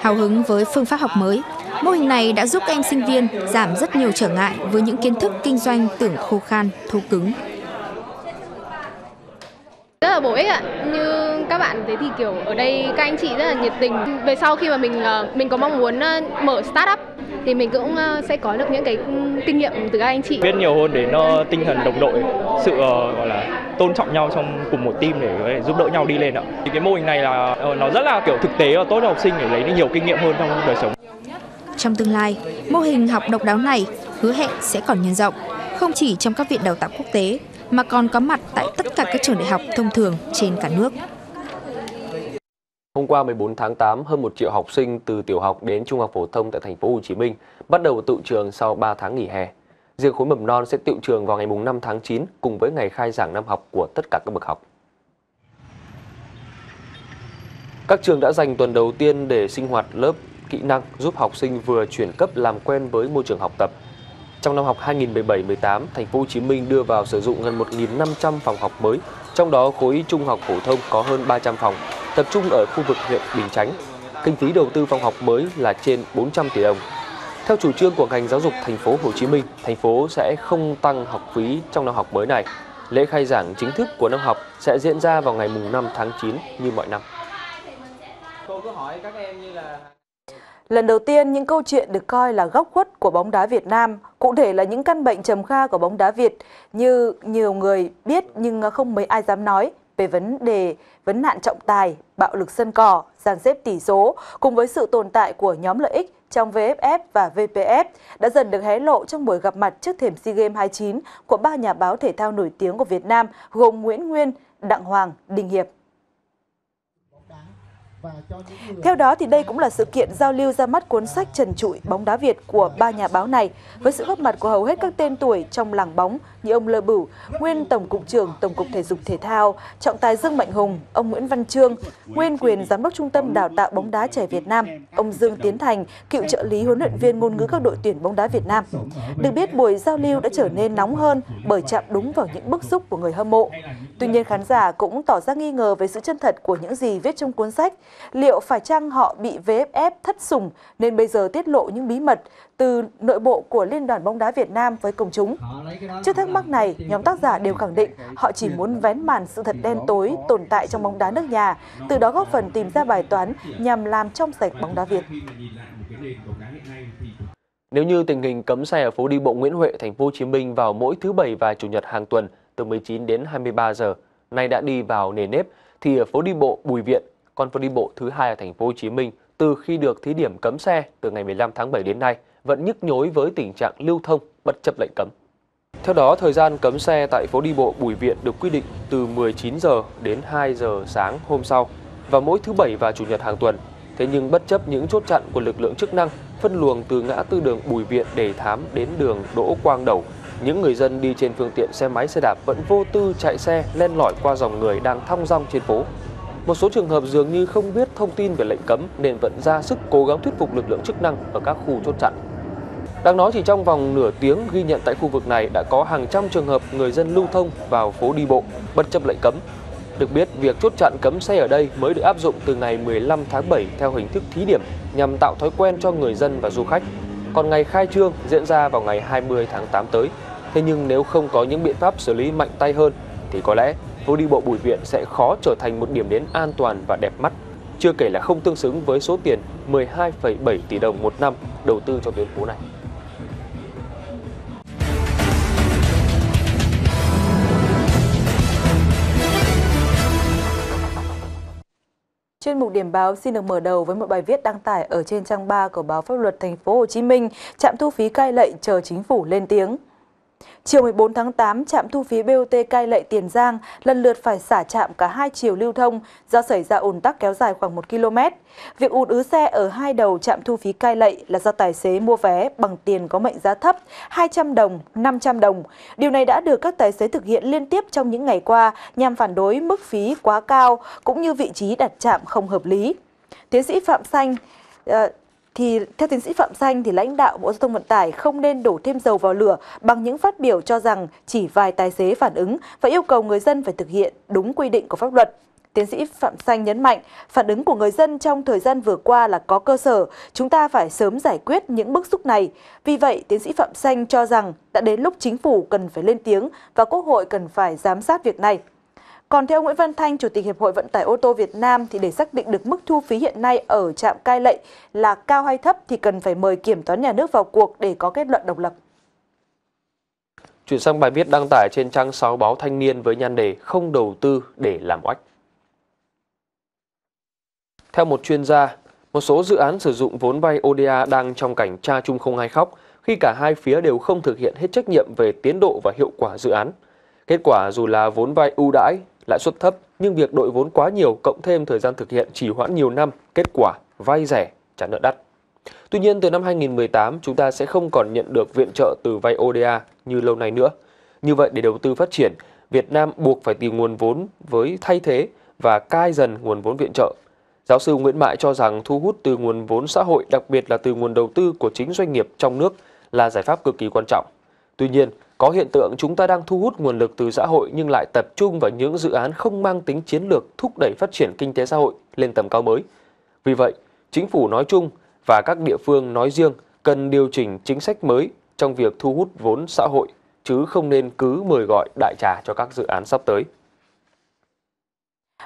Hào hứng với phương pháp học mới, mô hình này đã giúp các em sinh viên giảm rất nhiều trở ngại với những kiến thức kinh doanh tưởng khô khan, thô cứng. Rất là bổ ích ạ. Như các bạn thấy thì kiểu ở đây các anh chị rất là nhiệt tình. Về sau khi mà mình mình có mong muốn mở startup thì mình cũng sẽ có được những cái kinh nghiệm từ các anh chị. Biết nhiều hơn để nó tinh thần đồng đội, sự gọi là tôn trọng nhau trong cùng một team để giúp đỡ nhau đi lên ạ. Thì cái mô hình này là nó rất là kiểu thực tế và tốt cho học sinh để lấy đi nhiều kinh nghiệm hơn trong đời sống. Trong tương lai, mô hình học độc đáo này hứa hẹn sẽ còn nhân rộng, không chỉ trong các viện đào tạo quốc tế mà còn có mặt tại tất cả các trường đại học thông thường trên cả nước. Hôm qua mười bốn tháng tám, hơn một triệu học sinh từ tiểu học đến trung học phổ thông tại thành phố Hồ Chí Minh bắt đầu tựu trường sau ba tháng nghỉ hè. Riêng khối mầm non sẽ tựu trường vào ngày năm tháng chín cùng với ngày khai giảng năm học của tất cả các bậc học. Các trường đã dành tuần đầu tiên để sinh hoạt lớp kỹ năng giúp học sinh vừa chuyển cấp làm quen với môi trường học tập. Trong năm học hai nghìn không trăm mười bảy mười tám, thành phố Hồ Chí Minh đưa vào sử dụng gần một nghìn năm trăm phòng học mới, trong đó khối trung học phổ thông có hơn ba trăm phòng, tập trung ở khu vực huyện Bình Chánh. Kinh phí đầu tư phòng học mới là trên bốn trăm tỷ đồng. Theo chủ trương của ngành giáo dục thành phố Hồ Chí Minh, thành phố sẽ không tăng học phí trong năm học mới này. Lễ khai giảng chính thức của năm học sẽ diễn ra vào ngày năm tháng chín như mọi năm. Cô cứ hỏi các em như là... Lần đầu tiên, những câu chuyện được coi là góc khuất của bóng đá Việt Nam, cụ thể là những căn bệnh trầm kha của bóng đá Việt như nhiều người biết nhưng không mấy ai dám nói về vấn đề vấn nạn trọng tài, bạo lực sân cỏ, dàn xếp tỷ số cùng với sự tồn tại của nhóm lợi ích trong vê ép ép và vê pê ép đã dần được hé lộ trong buổi gặp mặt trước thềm SEA Games hai mươi chín của ba nhà báo thể thao nổi tiếng của Việt Nam gồm Nguyễn Nguyên, Đặng Hoàng, Đình Hiệp. Theo đó, thì đây cũng là sự kiện giao lưu ra mắt cuốn sách trần trụi bóng đá Việt của ba nhà báo này, với sự góp mặt của hầu hết các tên tuổi trong làng bóng như ông Lê Bửu, nguyên Tổng cục trưởng Tổng cục Thể dục Thể thao, trọng tài Dương Mạnh Hùng, ông Nguyễn Văn Trương, nguyên quyền Giám đốc Trung tâm Đào tạo bóng đá trẻ Việt Nam, ông Dương Tiến Thành, cựu trợ lý huấn luyện viên ngôn ngữ các đội tuyển bóng đá Việt Nam. Được biết, buổi giao lưu đã trở nên nóng hơn bởi chạm đúng vào những bức xúc của người hâm mộ. Tuy nhiên, khán giả cũng tỏ ra nghi ngờ về sự chân thật của những gì viết trong cuốn sách. Liệu phải chăng họ bị vê ép ép thất sủng nên bây giờ tiết lộ những bí mật từ nội bộ của Liên đoàn bóng đá Việt Nam với công chúng? Trước thắc mắc này, nhóm tác giả đều khẳng định họ chỉ muốn vén màn sự thật đen tối tồn tại trong bóng đá nước nhà, từ đó góp phần tìm ra bài toán nhằm làm trong sạch bóng đá Việt. Nếu như tình hình cấm xe ở phố đi bộ Nguyễn Huệ, thành phố Hồ Chí Minh vào mỗi thứ Bảy và Chủ nhật hàng tuần từ mười chín đến hai mươi ba giờ nay đã đi vào nề nếp, thì ở phố đi bộ Bùi Viện, còn phố đi bộ thứ hai ở thành phố Hồ Chí Minh, từ khi được thí điểm cấm xe từ ngày mười lăm tháng bảy đến nay vẫn nhức nhối với tình trạng lưu thông bất chấp lệnh cấm. Theo đó, thời gian cấm xe tại phố đi bộ Bùi Viện được quy định từ mười chín giờ đến hai giờ sáng hôm sau và mỗi thứ Bảy và Chủ nhật hàng tuần. Thế nhưng bất chấp những chốt chặn của lực lượng chức năng phân luồng từ ngã tư đường Bùi Viện Đề Thám đến đường Đỗ Quang Đẩu, những người dân đi trên phương tiện xe máy xe đạp vẫn vô tư chạy xe len lỏi qua dòng người đang thong dong trên phố. Một số trường hợp dường như không biết thông tin về lệnh cấm nên vẫn ra sức cố gắng thuyết phục lực lượng chức năng ở các khu chốt chặn. Đáng nói, chỉ trong vòng nửa tiếng ghi nhận tại khu vực này đã có hàng trăm trường hợp người dân lưu thông vào phố đi bộ bất chấp lệnh cấm. Được biết, việc chốt chặn cấm xe ở đây mới được áp dụng từ ngày mười lăm tháng bảy theo hình thức thí điểm nhằm tạo thói quen cho người dân và du khách. Còn ngày khai trương diễn ra vào ngày hai mươi tháng tám tới. Thế nhưng nếu không có những biện pháp xử lý mạnh tay hơn thì có lẽ phố đi bộ Bùi Viện sẽ khó trở thành một điểm đến an toàn và đẹp mắt chưa kể là không tương xứng với số tiền mười hai phẩy bảy tỷ đồng một năm đầu tư cho tuyến phố này. Chuyên mục điểm báo xin được mở đầu với một bài viết đăng tải ở trên trang ba của báo Pháp luật Thành phố Hồ Chí Minh, trạm thu phí cai lệ chờ chính phủ lên tiếng. Chiều mười bốn tháng tám, trạm thu phí bê o tê Cai Lậy Tiền Giang lần lượt phải xả trạm cả hai chiều lưu thông do xảy ra ùn tắc kéo dài khoảng một ki lô mét. Việc ùn ứ xe ở hai đầu trạm thu phí Cai Lậy là do tài xế mua vé bằng tiền có mệnh giá thấp hai trăm đồng, năm trăm đồng. Điều này đã được các tài xế thực hiện liên tiếp trong những ngày qua nhằm phản đối mức phí quá cao cũng như vị trí đặt trạm không hợp lý. Tiến sĩ Phạm Sanh... Uh, Thì, theo tiến sĩ Phạm Sanh, thì lãnh đạo Bộ Giao thông Vận tải không nên đổ thêm dầu vào lửa bằng những phát biểu cho rằng chỉ vài tài xế phản ứng và yêu cầu người dân phải thực hiện đúng quy định của pháp luật. Tiến sĩ Phạm Sanh nhấn mạnh, phản ứng của người dân trong thời gian vừa qua là có cơ sở, chúng ta phải sớm giải quyết những bức xúc này. Vì vậy, tiến sĩ Phạm Sanh cho rằng đã đến lúc chính phủ cần phải lên tiếng và Quốc hội cần phải giám sát việc này. Còn theo Nguyễn Văn Thanh, Chủ tịch Hiệp hội Vận tải ô tô Việt Nam, thì để xác định được mức thu phí hiện nay ở trạm Cai Lậy là cao hay thấp thì cần phải mời Kiểm toán Nhà nước vào cuộc để có kết luận độc lập. Chuyển sang bài viết đăng tải trên trang sáu báo Thanh Niên với nhan đề không đầu tư để làm oách. Theo một chuyên gia, một số dự án sử dụng vốn vay ô đê a đang trong cảnh cha chung không ai khóc khi cả hai phía đều không thực hiện hết trách nhiệm về tiến độ và hiệu quả dự án. Kết quả dù là vốn vay ưu đãi, lãi suất thấp, nhưng việc đội vốn quá nhiều cộng thêm thời gian thực hiện trì hoãn nhiều năm, kết quả vay rẻ, trả nợ đắt. Tuy nhiên, từ năm hai nghìn không trăm mười tám, chúng ta sẽ không còn nhận được viện trợ từ vay ô đê a như lâu nay nữa. Như vậy, để đầu tư phát triển, Việt Nam buộc phải tìm nguồn vốn với thay thế và cai dần nguồn vốn viện trợ. Giáo sư Nguyễn Mại cho rằng thu hút từ nguồn vốn xã hội, đặc biệt là từ nguồn đầu tư của chính doanh nghiệp trong nước là giải pháp cực kỳ quan trọng. Tuy nhiên, có hiện tượng chúng ta đang thu hút nguồn lực từ xã hội nhưng lại tập trung vào những dự án không mang tính chiến lược thúc đẩy phát triển kinh tế xã hội lên tầm cao mới. Vì vậy, chính phủ nói chung và các địa phương nói riêng cần điều chỉnh chính sách mới trong việc thu hút vốn xã hội, chứ không nên cứ mời gọi đại trà cho các dự án sắp tới.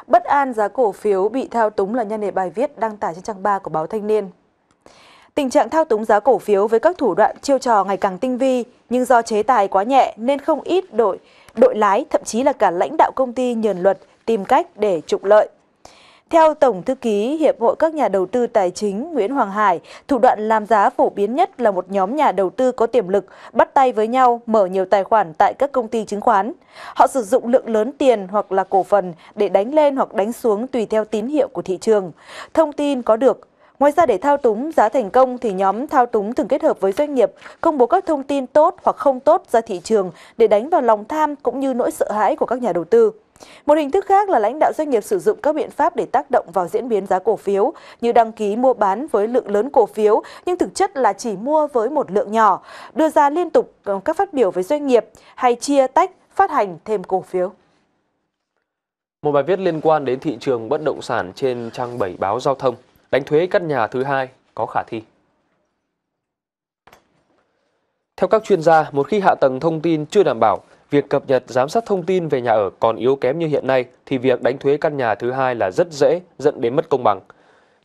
Bất an giá cổ phiếu bị thao túng là nhan đề bài viết đăng tải trên trang ba của báo Thanh Niên. Tình trạng thao túng giá cổ phiếu với các thủ đoạn chiêu trò ngày càng tinh vi, nhưng do chế tài quá nhẹ nên không ít đội, đội lái, thậm chí là cả lãnh đạo công ty nhờn luật tìm cách để trục lợi. Theo Tổng Thư ký Hiệp hội các nhà đầu tư tài chính Nguyễn Hoàng Hải, thủ đoạn làm giá phổ biến nhất là một nhóm nhà đầu tư có tiềm lực bắt tay với nhau mở nhiều tài khoản tại các công ty chứng khoán. Họ sử dụng lượng lớn tiền hoặc là cổ phần để đánh lên hoặc đánh xuống tùy theo tín hiệu của thị trường, thông tin có được. Ngoài ra, để thao túng giá thành công thì nhóm thao túng thường kết hợp với doanh nghiệp công bố các thông tin tốt hoặc không tốt ra thị trường để đánh vào lòng tham cũng như nỗi sợ hãi của các nhà đầu tư. Một hình thức khác là lãnh đạo doanh nghiệp sử dụng các biện pháp để tác động vào diễn biến giá cổ phiếu như đăng ký mua bán với lượng lớn cổ phiếu nhưng thực chất là chỉ mua với một lượng nhỏ, đưa ra liên tục các phát biểu với doanh nghiệp hay chia tách phát hành thêm cổ phiếu. Một bài viết liên quan đến thị trường bất động sản trên trang bảy báo Giao thông. Đánh thuế căn nhà thứ hai có khả thi. Theo các chuyên gia, một khi hạ tầng thông tin chưa đảm bảo, việc cập nhật giám sát thông tin về nhà ở còn yếu kém như hiện nay, thì việc đánh thuế căn nhà thứ hai là rất dễ dẫn đến mất công bằng.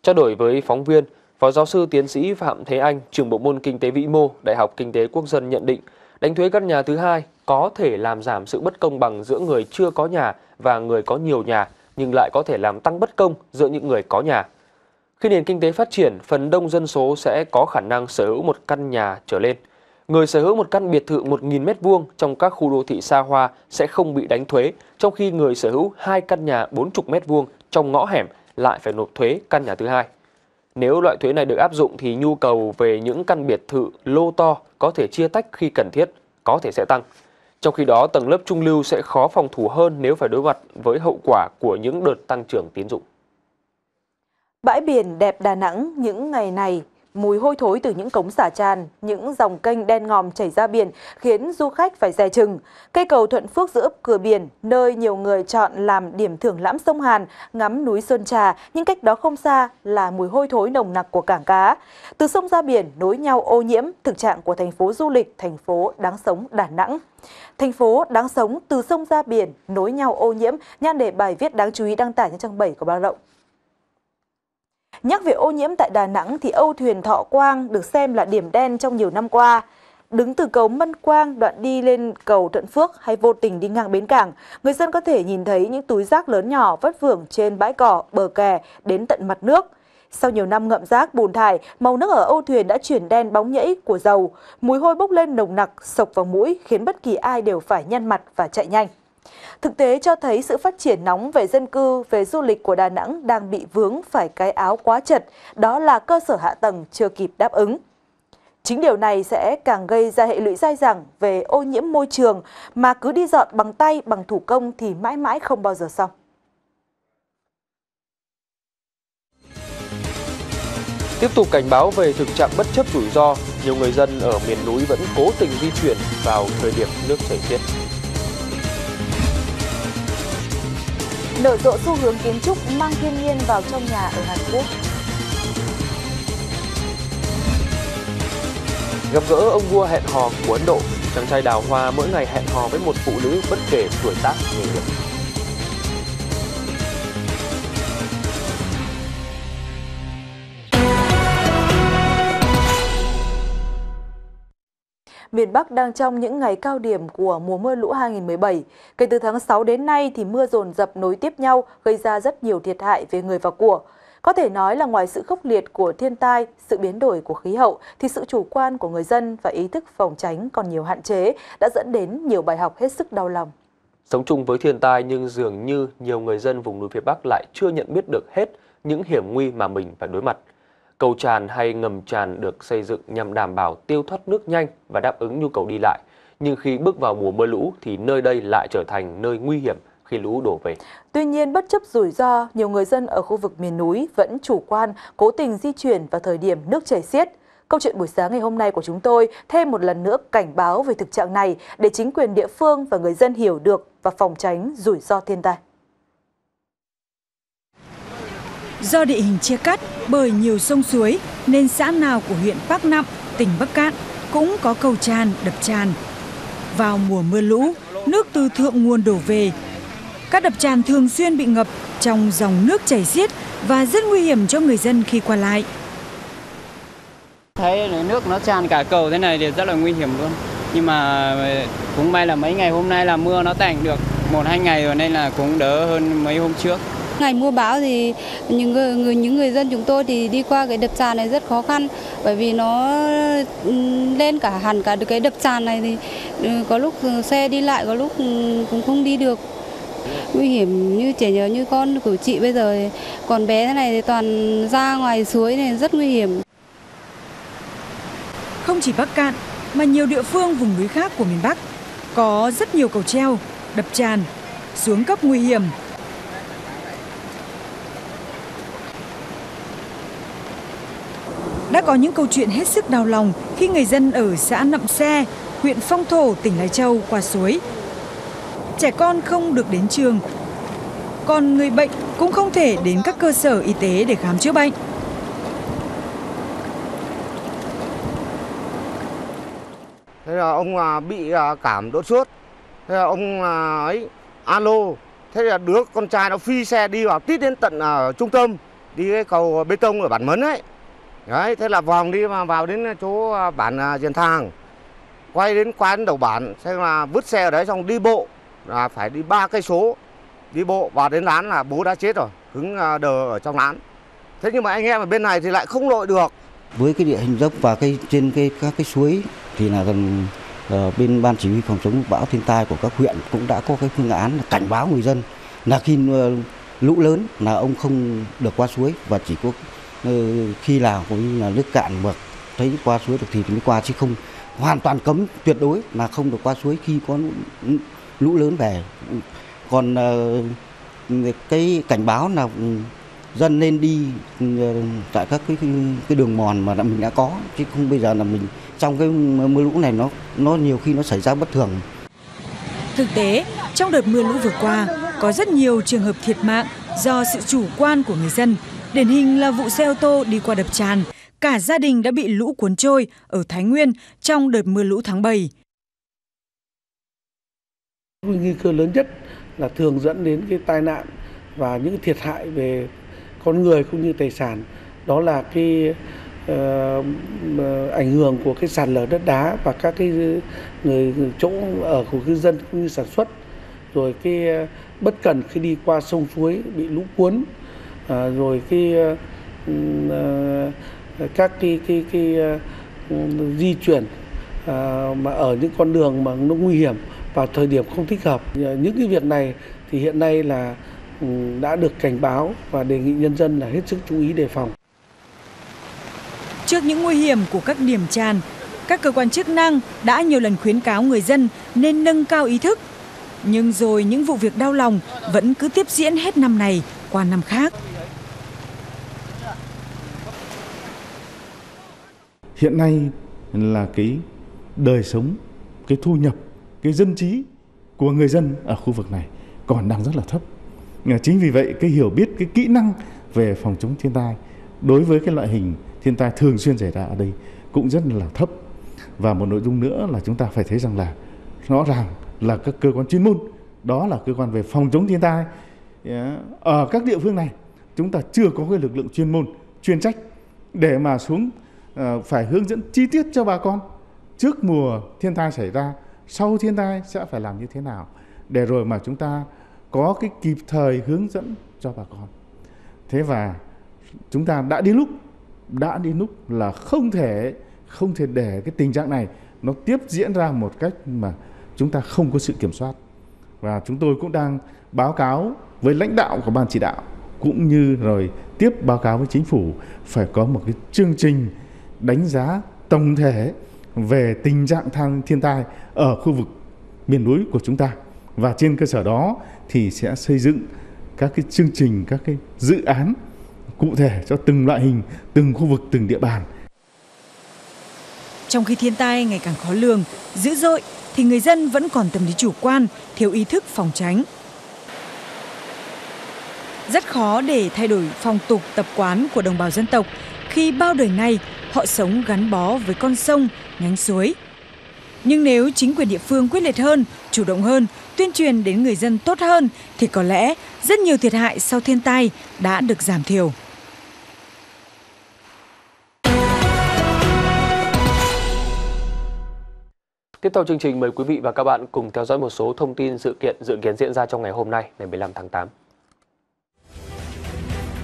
Trao đổi với phóng viên, Phó giáo sư tiến sĩ Phạm Thế Anh, trưởng bộ môn Kinh tế vĩ mô, Đại học Kinh tế Quốc dân nhận định, đánh thuế căn nhà thứ hai có thể làm giảm sự bất công bằng giữa người chưa có nhà và người có nhiều nhà, nhưng lại có thể làm tăng bất công giữa những người có nhà. Khi nền kinh tế phát triển, phần đông dân số sẽ có khả năng sở hữu một căn nhà trở lên. Người sở hữu một căn biệt thự một nghìn mét vuông trong các khu đô thị xa hoa sẽ không bị đánh thuế, trong khi người sở hữu hai căn nhà bốn mươi mét vuông trong ngõ hẻm lại phải nộp thuế căn nhà thứ hai. Nếu loại thuế này được áp dụng thì nhu cầu về những căn biệt thự lô to có thể chia tách khi cần thiết, có thể sẽ tăng. Trong khi đó, tầng lớp trung lưu sẽ khó phòng thủ hơn nếu phải đối mặt với hậu quả của những đợt tăng trưởng tín dụng. Bãi biển đẹp Đà Nẵng những ngày này, mùi hôi thối từ những cống xả tràn, những dòng kênh đen ngòm chảy ra biển khiến du khách phải dè chừng. Cây cầu Thuận Phước giữa cửa biển, nơi nhiều người chọn làm điểm thưởng lãm sông Hàn, ngắm núi Sơn Trà, nhưng cách đó không xa là mùi hôi thối nồng nặc của cảng cá. Từ sông ra biển nối nhau ô nhiễm, thực trạng của thành phố du lịch, thành phố đáng sống Đà Nẵng. Thành phố đáng sống từ sông ra biển nối nhau ô nhiễm, nhan đề bài viết đáng chú ý đăng tải trên trang bảy của báo Lao động. Nhắc về ô nhiễm tại Đà Nẵng thì âu thuyền Thọ Quang được xem là điểm đen trong nhiều năm qua. Đứng từ cầu Mân Quang đoạn đi lên cầu Thuận Phước hay vô tình đi ngang bến cảng, người dân có thể nhìn thấy những túi rác lớn nhỏ vất vưởng trên bãi cỏ, bờ kè đến tận mặt nước. Sau nhiều năm ngậm rác, bùn thải, màu nước ở âu thuyền đã chuyển đen bóng nhẫy của dầu. Mùi hôi bốc lên nồng nặc, sộc vào mũi khiến bất kỳ ai đều phải nhăn mặt và chạy nhanh. Thực tế cho thấy sự phát triển nóng về dân cư, về du lịch của Đà Nẵng đang bị vướng phải cái áo quá chật, đó là cơ sở hạ tầng chưa kịp đáp ứng. Chính điều này sẽ càng gây ra hệ lụy dai dẳng về ô nhiễm môi trường mà cứ đi dọn bằng tay, bằng thủ công thì mãi mãi không bao giờ xong. Tiếp tục cảnh báo về thực trạng bất chấp rủi ro, nhiều người dân ở miền núi vẫn cố tình di chuyển vào thời điểm nước chảy xiết. Nở rộ xu hướng kiến trúc mang thiên nhiên vào trong nhà ở Hàn Quốc. Gặp gỡ ông vua hẹn hò của Ấn Độ, chàng trai đào hoa mỗi ngày hẹn hò với một phụ nữ bất kể tuổi tác, nghề nghiệp. Miền Bắc đang trong những ngày cao điểm của mùa mưa lũ hai nghìn không trăm mười bảy. Kể từ tháng sáu đến nay thì mưa dồn dập nối tiếp nhau gây ra rất nhiều thiệt hại về người và của. Có thể nói là ngoài sự khốc liệt của thiên tai, sự biến đổi của khí hậu thì sự chủ quan của người dân và ý thức phòng tránh còn nhiều hạn chế đã dẫn đến nhiều bài học hết sức đau lòng. Sống chung với thiên tai nhưng dường như nhiều người dân vùng núi phía Bắc lại chưa nhận biết được hết những hiểm nguy mà mình phải đối mặt. Cầu tràn hay ngầm tràn được xây dựng nhằm đảm bảo tiêu thoát nước nhanh và đáp ứng nhu cầu đi lại. Nhưng khi bước vào mùa mưa lũ thì nơi đây lại trở thành nơi nguy hiểm khi lũ đổ về. Tuy nhiên, bất chấp rủi ro, nhiều người dân ở khu vực miền núi vẫn chủ quan, cố tình di chuyển vào thời điểm nước chảy xiết. Câu chuyện buổi sáng ngày hôm nay của chúng tôi thêm một lần nữa cảnh báo về thực trạng này để chính quyền địa phương và người dân hiểu được và phòng tránh rủi ro thiên tai. Do địa hình chia cắt bởi nhiều sông suối nên xã nào của huyện Bắc Nạm, tỉnh Bắc Kạn cũng có cầu tràn, đập tràn. Vào mùa mưa lũ, nước từ thượng nguồn đổ về. Các đập tràn thường xuyên bị ngập trong dòng nước chảy xiết và rất nguy hiểm cho người dân khi qua lại. Thấy nước nó tràn cả cầu thế này thì rất là nguy hiểm luôn. Nhưng mà cũng may là mấy ngày hôm nay là mưa nó tạnh được một hai ngày rồi nên là cũng đỡ hơn mấy hôm trước. Ngày mưa bão thì những người những người dân chúng tôi thì đi qua cái đập tràn này rất khó khăn, bởi vì nó lên cả hẳn cả cái đập tràn này thì có lúc xe đi lại, có lúc cũng không đi được. Nguy hiểm như trẻ nhỏ như con của chị bây giờ còn bé thế này thì toàn ra ngoài suối này rất nguy hiểm. Không chỉ Bắc Kạn mà nhiều địa phương vùng núi khác của miền Bắc có rất nhiều cầu treo, đập tràn, xuống cấp nguy hiểm. Đã có những câu chuyện hết sức đau lòng khi người dân ở xã Nậm Xe, huyện Phong Thổ, tỉnh Lai Châu qua suối. Trẻ con không được đến trường, còn người bệnh cũng không thể đến các cơ sở y tế để khám chữa bệnh. Thế là ông bị cảm đốt sốt, thế là ông ấy alo, thế là đứa con trai nó phi xe đi vào tít đến tận ở trung tâm, đi cái cầu bê tông ở bản Mấn ấy. Đấy, thế là vòng đi mà vào đến chỗ bản Diền Thàng, quay đến quán đầu bản, thế là vứt xe ở đấy xong đi bộ, là phải đi ba cây số, đi bộ vào đến lán là bố đã chết rồi, hứng đờ ở trong lán. Thế nhưng mà anh em ở bên này thì lại không lội được. Với cái địa hình dốc và cái trên cái các cái suối thì là gần uh, bên ban chỉ huy phòng chống bão thiên tai của các huyện cũng đã có cái phương án là cảnh báo người dân là khi uh, lũ lớn là ông không được qua suối và chỉ có uh, khi nào cũng là nước cạn mực thấy qua suối được thì mới qua, chứ không hoàn toàn cấm tuyệt đối là không được qua suối khi có lũ lớn về. Còn cái cảnh báo là dân nên đi tại các cái cái đường mòn mà mình đã có, chứ không bây giờ là mình trong cái mưa lũ này nó nó nhiều khi nó xảy ra bất thường. Thực tế trong đợt mưa lũ vừa qua có rất nhiều trường hợp thiệt mạng do sự chủ quan của người dân, điển hình là vụ xe ô tô đi qua đập tràn. Cả gia đình đã bị lũ cuốn trôi ở Thái Nguyên trong đợt mưa lũ tháng bảy. Nguy cơ lớn nhất là thường dẫn đến cái tai nạn và những thiệt hại về con người cũng như tài sản đó là cái uh, ảnh hưởng của cái sạt lở đất đá và các cái người chỗ ở của cư dân cũng như sản xuất, rồi cái bất cẩn khi đi qua sông suối bị lũ cuốn, uh, rồi cái uh, các cái cái, cái uh, di chuyển uh, mà ở những con đường mà nó nguy hiểm vào thời điểm không thích hợp. Những cái việc này thì hiện nay là đã được cảnh báo và đề nghị nhân dân là hết sức chú ý đề phòng. Trước những nguy hiểm của các điểm tràn, các cơ quan chức năng đã nhiều lần khuyến cáo người dân nên nâng cao ý thức. Nhưng rồi những vụ việc đau lòng vẫn cứ tiếp diễn hết năm này qua năm khác. Hiện nay là cái đời sống, cái thu nhập, cái dân trí của người dân ở khu vực này còn đang rất là thấp. Chính vì vậy cái hiểu biết, cái kỹ năng về phòng chống thiên tai đối với cái loại hình thiên tai thường xuyên xảy ra ở đây cũng rất là thấp. Và một nội dung nữa là chúng ta phải thấy rằng là rõ ràng là các cơ quan chuyên môn, đó là cơ quan về phòng chống thiên tai ở các địa phương này, chúng ta chưa có cái lực lượng chuyên môn chuyên trách để mà xuống phải hướng dẫn chi tiết cho bà con trước mùa thiên tai xảy ra, sau thiên tai sẽ phải làm như thế nào để rồi mà chúng ta có cái kịp thời hướng dẫn cho bà con. Thế và chúng ta đã đến lúc, đã đến lúc là không thể, không thể để cái tình trạng này nó tiếp diễn ra một cách mà chúng ta không có sự kiểm soát. Và chúng tôi cũng đang báo cáo với lãnh đạo của ban chỉ đạo, cũng như rồi tiếp báo cáo với chính phủ phải có một cái chương trình đánh giá tổng thể về tình trạng thiên tai ở khu vực miền núi của chúng ta. Và trên cơ sở đó thì sẽ xây dựng các cái chương trình, các cái dự án cụ thể cho từng loại hình, từng khu vực, từng địa bàn. Trong khi thiên tai ngày càng khó lường, dữ dội thì người dân vẫn còn tâm lý chủ quan, thiếu ý thức phòng tránh. Rất khó để thay đổi phong tục tập quán của đồng bào dân tộc khi bao đời nay họ sống gắn bó với con sông, nhánh suối. Nhưng nếu chính quyền địa phương quyết liệt hơn, chủ động hơn, tuyên truyền đến người dân tốt hơn thì có lẽ rất nhiều thiệt hại sau thiên tai đã được giảm thiểu. Tiếp theo chương trình mời quý vị và các bạn cùng theo dõi một số thông tin sự kiện dự kiến diễn ra trong ngày hôm nay, ngày mười lăm tháng tám.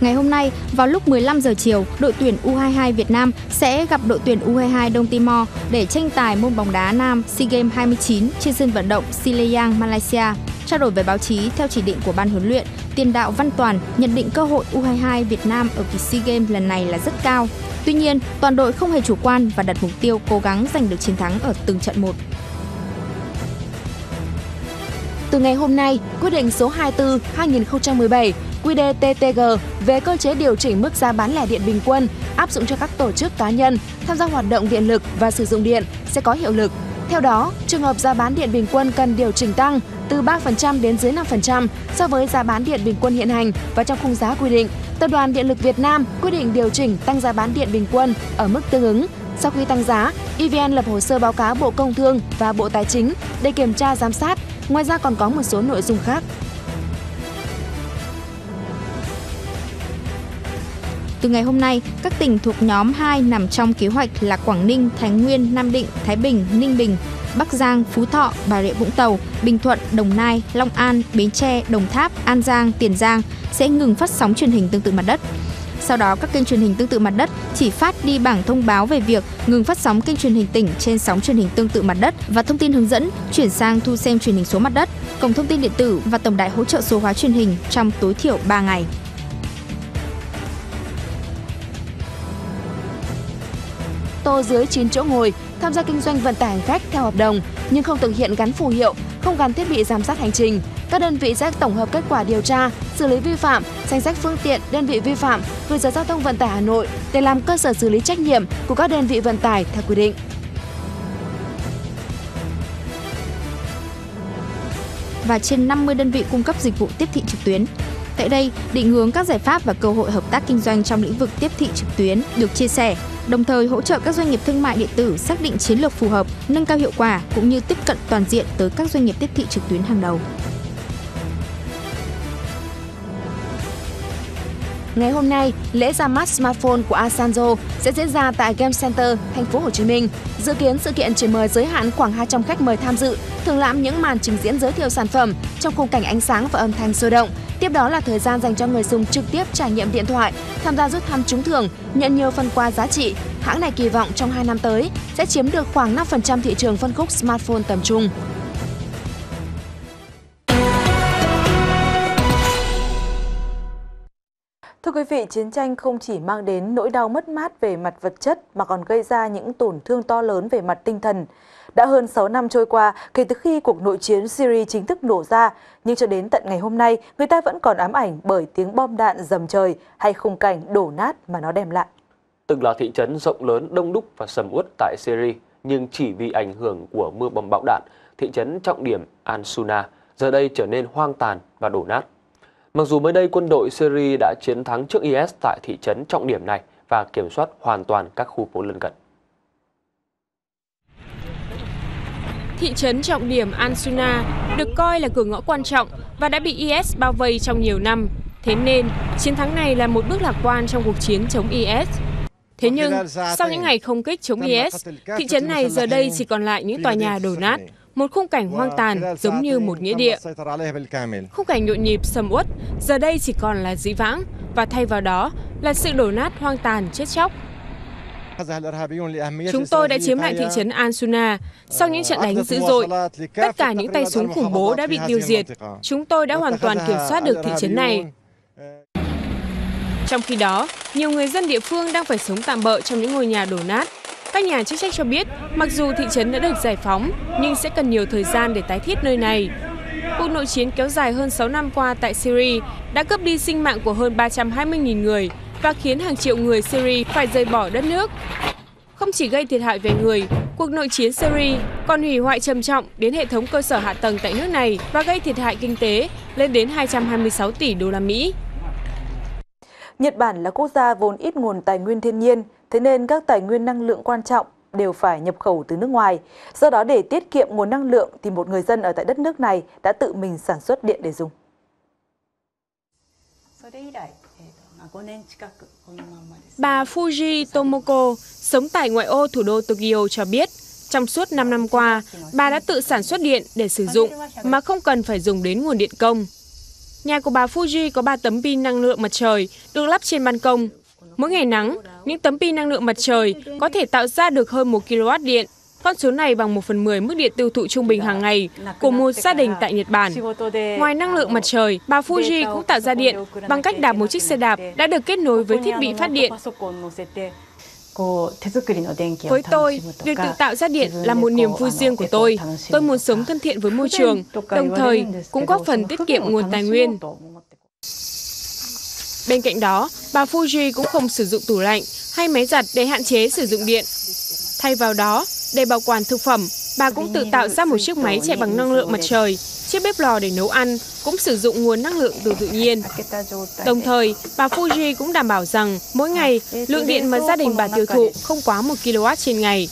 Ngày hôm nay, vào lúc mười lăm giờ chiều, đội tuyển U hai mươi hai Việt Nam sẽ gặp đội tuyển U hai mươi hai Đông Timor để tranh tài môn bóng đá nam SEA Games hai mươi chín trên sân vận động Shilleyang, Malaysia. Trao đổi với báo chí theo chỉ định của ban huấn luyện, tiền đạo Văn Toàn nhận định cơ hội U hai mươi hai Việt Nam ở kỳ SEA Games lần này là rất cao. Tuy nhiên, toàn đội không hề chủ quan và đặt mục tiêu cố gắng giành được chiến thắng ở từng trận một. Từ ngày hôm nay, quyết định số hai mươi tư trên hai nghìn không trăm mười bảy quy đê tê tê giê về cơ chế điều chỉnh mức giá bán lẻ điện bình quân áp dụng cho các tổ chức cá nhân tham gia hoạt động điện lực và sử dụng điện sẽ có hiệu lực. Theo đó, trường hợp giá bán điện bình quân cần điều chỉnh tăng từ ba phần trăm đến dưới năm phần trăm so với giá bán điện bình quân hiện hành và trong khung giá quy định, Tập đoàn Điện lực Việt Nam quyết định điều chỉnh tăng giá bán điện bình quân ở mức tương ứng. Sau khi tăng giá, e vê en lập hồ sơ báo cáo Bộ Công Thương và Bộ Tài chính để kiểm tra giám sát. Ngoài ra còn có một số nội dung khác. Từ ngày hôm nay, các tỉnh thuộc nhóm hai nằm trong kế hoạch là Quảng Ninh, Thái Nguyên, Nam Định, Thái Bình, Ninh Bình, Bắc Giang, Phú Thọ, Bà Rịa Vũng Tàu, Bình Thuận, Đồng Nai, Long An, Bến Tre, Đồng Tháp, An Giang, Tiền Giang sẽ ngừng phát sóng truyền hình tương tự mặt đất. Sau đó, các kênh truyền hình tương tự mặt đất chỉ phát đi bảng thông báo về việc ngừng phát sóng kênh truyền hình tỉnh trên sóng truyền hình tương tự mặt đất và thông tin hướng dẫn chuyển sang thu xem truyền hình số mặt đất, cổng thông tin điện tử và tổng đài hỗ trợ số hóa truyền hình trong tối thiểu ba ngày. Tô dưới chín chỗ ngồi tham gia kinh doanh vận tải hành khách theo hợp đồng nhưng không thực hiện gắn phù hiệu, không gắn thiết bị giám sát hành trình. Các đơn vị sẽ tổng hợp kết quả điều tra, xử lý vi phạm, danh sách phương tiện, đơn vị vi phạm với Sở Giao thông Vận tải Hà Nội để làm cơ sở xử lý trách nhiệm của các đơn vị vận tải theo quy định. Và trên năm mươi đơn vị cung cấp dịch vụ tiếp thị trực tuyến. Tại đây, định hướng các giải pháp và cơ hội hợp tác kinh doanh trong lĩnh vực tiếp thị trực tuyến được chia sẻ, đồng thời hỗ trợ các doanh nghiệp thương mại điện tử xác định chiến lược phù hợp, nâng cao hiệu quả cũng như tiếp cận toàn diện tới các doanh nghiệp tiếp thị trực tuyến hàng đầu. Ngày hôm nay, lễ ra mắt smartphone của Asanzo sẽ diễn ra tại Game Center, thành phố Hồ Chí Minh. Dự kiến sự kiện chỉ mời giới hạn khoảng hai trăm khách mời tham dự, thưởng lãm những màn trình diễn giới thiệu sản phẩm trong khung cảnh ánh sáng và âm thanh sôi động. Tiếp đó là thời gian dành cho người dùng trực tiếp trải nghiệm điện thoại, tham gia rút thăm trúng thưởng, nhận nhiều phần quà giá trị. Hãng này kỳ vọng trong hai năm tới sẽ chiếm được khoảng năm phần trăm thị trường phân khúc smartphone tầm trung. Thưa quý vị, chiến tranh không chỉ mang đến nỗi đau mất mát về mặt vật chất mà còn gây ra những tổn thương to lớn về mặt tinh thần. Đã hơn sáu năm trôi qua kể từ khi cuộc nội chiến Syria chính thức nổ ra, nhưng cho đến tận ngày hôm nay, người ta vẫn còn ám ảnh bởi tiếng bom đạn rầm trời hay khung cảnh đổ nát mà nó đem lại. Từng là thị trấn rộng lớn, đông đúc và sầm uất tại Syria, nhưng chỉ vì ảnh hưởng của mưa bom bão đạn, thị trấn trọng điểm Al-Suna giờ đây trở nên hoang tàn và đổ nát. Mặc dù mới đây quân đội Syria đã chiến thắng trước I S tại thị trấn trọng điểm này và kiểm soát hoàn toàn các khu phố lân cận. Thị trấn trọng điểm Al-Suna được coi là cửa ngõ quan trọng và đã bị I S bao vây trong nhiều năm. Thế nên, chiến thắng này là một bước lạc quan trong cuộc chiến chống I S. Thế nhưng, sau những ngày không kích chống I S, thị trấn này giờ đây chỉ còn lại những tòa nhà đổ nát, một khung cảnh hoang tàn giống như một nghĩa địa. Khung cảnh nhộn nhịp sầm uất giờ đây chỉ còn là dĩ vãng và thay vào đó là sự đổ nát hoang tàn chết chóc. Chúng tôi đã chiếm lại thị trấn Al-Suna sau những trận đánh dữ dội. Tất cả những tay súng khủng bố đã bị tiêu diệt. Chúng tôi đã hoàn toàn kiểm soát được thị trấn này. Trong khi đó, nhiều người dân địa phương đang phải sống tạm bợ trong những ngôi nhà đổ nát. Các nhà chức trách cho biết, mặc dù thị trấn đã được giải phóng, nhưng sẽ cần nhiều thời gian để tái thiết nơi này. Cuộc nội chiến kéo dài hơn sáu năm qua tại Syria đã cướp đi sinh mạng của hơn ba trăm hai mươi nghìn người và khiến hàng triệu người Syria phải rời bỏ đất nước. Không chỉ gây thiệt hại về người, cuộc nội chiến Syria còn hủy hoại trầm trọng đến hệ thống cơ sở hạ tầng tại nước này và gây thiệt hại kinh tế lên đến hai trăm hai mươi sáu tỷ đô la Mỹ. Nhật Bản là quốc gia vốn ít nguồn tài nguyên thiên nhiên, thế nên các tài nguyên năng lượng quan trọng đều phải nhập khẩu từ nước ngoài. Do đó để tiết kiệm nguồn năng lượng thì một người dân ở tại đất nước này đã tự mình sản xuất điện để dùng. Bà Fuji Tomoko sống tại ngoại ô thủ đô Tokyo cho biết, trong suốt năm năm qua, bà đã tự sản xuất điện để sử dụng mà không cần phải dùng đến nguồn điện công. Nhà của bà Fuji có ba tấm pin năng lượng mặt trời được lắp trên ban công. Mỗi ngày nắng, những tấm pin năng lượng mặt trời có thể tạo ra được hơn một ki lô oát điện. Con số này bằng một phần mười mức điện tiêu thụ trung bình hàng ngày của một gia đình tại Nhật Bản. Ngoài năng lượng mặt trời, bà Fuji cũng tạo ra điện bằng cách đạp một chiếc xe đạp đã được kết nối với thiết bị phát điện. Với tôi, việc tự tạo ra điện là một niềm vui riêng của tôi. Tôi muốn sống thân thiện với môi trường, đồng thời cũng góp phần tiết kiệm nguồn tài nguyên. Bên cạnh đó, bà Fuji cũng không sử dụng tủ lạnh hay máy giặt để hạn chế sử dụng điện. Thay vào đó, để bảo quản thực phẩm, bà cũng tự tạo ra một chiếc máy chạy bằng năng lượng mặt trời. Chiếc bếp lò để nấu ăn cũng sử dụng nguồn năng lượng từ tự nhiên. Đồng thời, bà Fuji cũng đảm bảo rằng mỗi ngày lượng điện mà gia đình bà tiêu thụ không quá một ki lô oát trên ngày.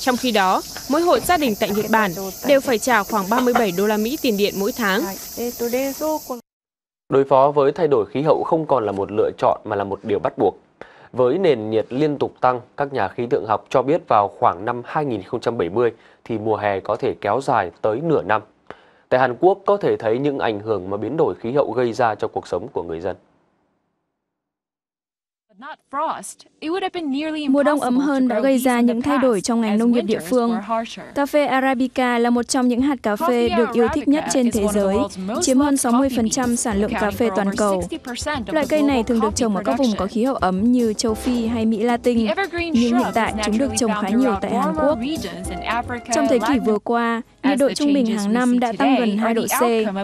Trong khi đó, mỗi hộ gia đình tại Nhật Bản đều phải trả khoảng ba mươi bảy đô la Mỹ tiền điện mỗi tháng. Đối phó với thay đổi khí hậu không còn là một lựa chọn mà là một điều bắt buộc. Với nền nhiệt liên tục tăng, các nhà khí tượng học cho biết vào khoảng năm hai nghìn không trăm bảy mươi thì mùa hè có thể kéo dài tới nửa năm. Tại Hàn Quốc có thể thấy những ảnh hưởng mà biến đổi khí hậu gây ra cho cuộc sống của người dân. Mùa đông ấm hơn đã gây ra những thay đổi trong ngành nông nghiệp địa phương. Cà phê Arabica là một trong những hạt cà phê được yêu thích nhất trên thế giới, chiếm hơn sáu mươi phần trăm sản lượng cà phê toàn cầu. Loại cây này thường được trồng ở các vùng có khí hậu ấm như châu Phi hay Mỹ Latin, nhưng hiện tại chúng được trồng khá nhiều tại Hàn Quốc. Trong thế kỷ vừa qua, nhiệt độ trung bình hàng năm đã tăng gần hai độ C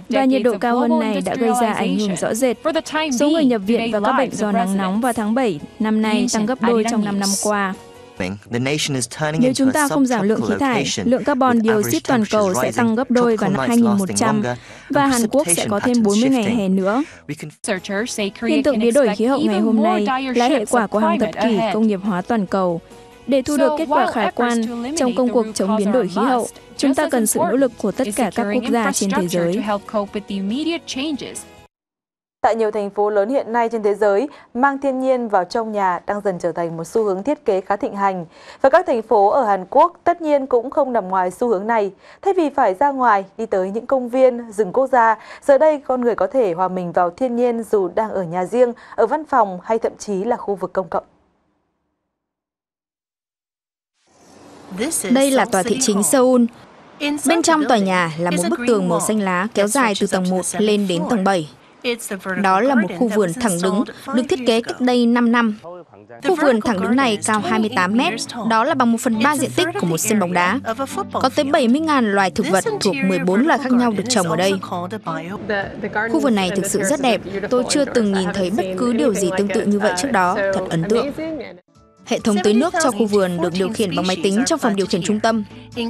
và nhiệt độ cao hơn này đã gây ra ảnh hưởng rõ rệt. Số người nhập viện và các bệnh do nắng nóng vào tháng bảy năm nay tăng gấp đôi trong năm năm qua. Nếu chúng ta không giảm lượng khí thải, lượng carbon dioxide toàn cầu sẽ tăng gấp đôi vào năm hai nghìn một trăm và Hàn Quốc sẽ có thêm bốn mươi ngày hè nữa. Hiện tượng biến đổi khí hậu ngày hôm nay là hệ quả của hàng thập kỷ công nghiệp hóa toàn cầu. Để thu được kết quả khả quan trong công cuộc chống biến đổi khí hậu, chúng ta cần sự nỗ lực của tất cả các quốc gia trên thế giới. tại nhiều thành phố lớn hiện nay trên thế giới, mang thiên nhiên vào trong nhà đang dần trở thành một xu hướng thiết kế khá thịnh hành. Và các thành phố ở Hàn Quốc tất nhiên cũng không nằm ngoài xu hướng này. Thay vì phải ra ngoài, đi tới những công viên, rừng quốc gia, giờ đây con người có thể hòa mình vào thiên nhiên dù đang ở nhà riêng, ở văn phòng hay thậm chí là khu vực công cộng. Đây là tòa thị chính Seoul. Bên trong tòa nhà là một bức tường màu xanh lá kéo dài từ tầng một lên đến tầng bảy. Đó là một khu vườn thẳng đứng được thiết kế cách đây năm năm. Khu vườn thẳng đứng này cao hai mươi tám mét, đó là bằng một phần ba diện tích của một sân bóng đá. Có tới bảy mươi nghìn loài thực vật thuộc mười bốn loài khác nhau được trồng ở đây. Khu vườn này thực sự rất đẹp, tôi chưa từng nhìn thấy bất cứ điều gì tương tự như vậy trước đó, thật ấn tượng. Hệ thống tưới nước cho khu vườn được điều khiển bằng máy tính trong phòng điều khiển trung tâm.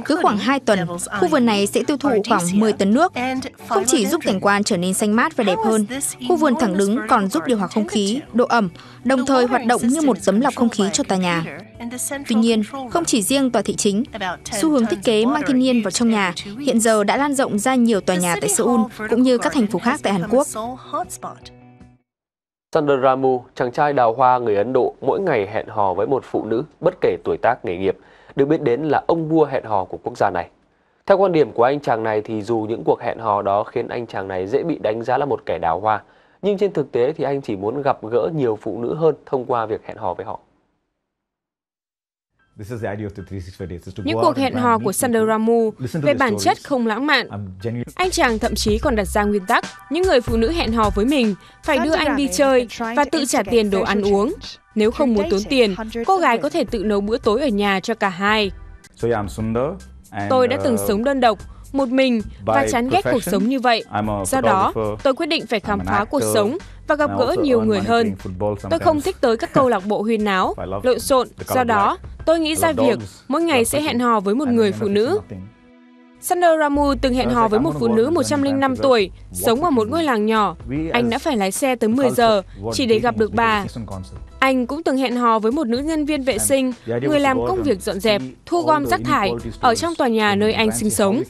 Cứ khoảng hai tuần, khu vườn này sẽ tiêu thụ khoảng mười tấn nước. Không chỉ giúp cảnh quan trở nên xanh mát và đẹp hơn, khu vườn thẳng đứng còn giúp điều hòa không khí, độ ẩm, đồng thời hoạt động như một tấm lọc không khí cho tòa nhà. Tuy nhiên, không chỉ riêng tòa thị chính, xu hướng thiết kế mang thiên nhiên vào trong nhà hiện giờ đã lan rộng ra nhiều tòa nhà tại Seoul cũng như các thành phố khác tại Hàn Quốc. Sundar Ramu, chàng trai đào hoa người Ấn Độ mỗi ngày hẹn hò với một phụ nữ bất kể tuổi tác nghề nghiệp, được biết đến là ông vua hẹn hò của quốc gia này. Theo quan điểm của anh chàng này thì dù những cuộc hẹn hò đó khiến anh chàng này dễ bị đánh giá là một kẻ đào hoa, nhưng trên thực tế thì anh chỉ muốn gặp gỡ nhiều phụ nữ hơn thông qua việc hẹn hò với họ. Những cuộc hẹn hò của Sundar Ramu về bản chất không lãng mạn. Anh chàng thậm chí còn đặt ra nguyên tắc những người phụ nữ hẹn hò với mình phải đưa anh đi chơi và tự trả tiền đồ ăn uống. Nếu không muốn tốn tiền, cô gái có thể tự nấu bữa tối ở nhà cho cả hai. Tôi đã từng sống đơn độc, một mình và chán ghét cuộc sống như vậy. Do đó, tôi quyết định phải khám phá cuộc sống và gặp gỡ nhiều người hơn. Tôi không thích tới các câu lạc bộ huyên náo, lộn xộn. Do đó, tôi nghĩ ra việc mỗi ngày sẽ hẹn hò với một người phụ nữ. Sundar Ramu từng hẹn hò với một phụ nữ một trăm lẻ năm tuổi, sống ở một ngôi làng nhỏ. Anh đã phải lái xe tới mười giờ chỉ để gặp được bà. Anh cũng từng hẹn hò với một nữ nhân viên vệ sinh, người làm công việc dọn dẹp, thu gom rác thải ở trong tòa nhà nơi anh sinh sống.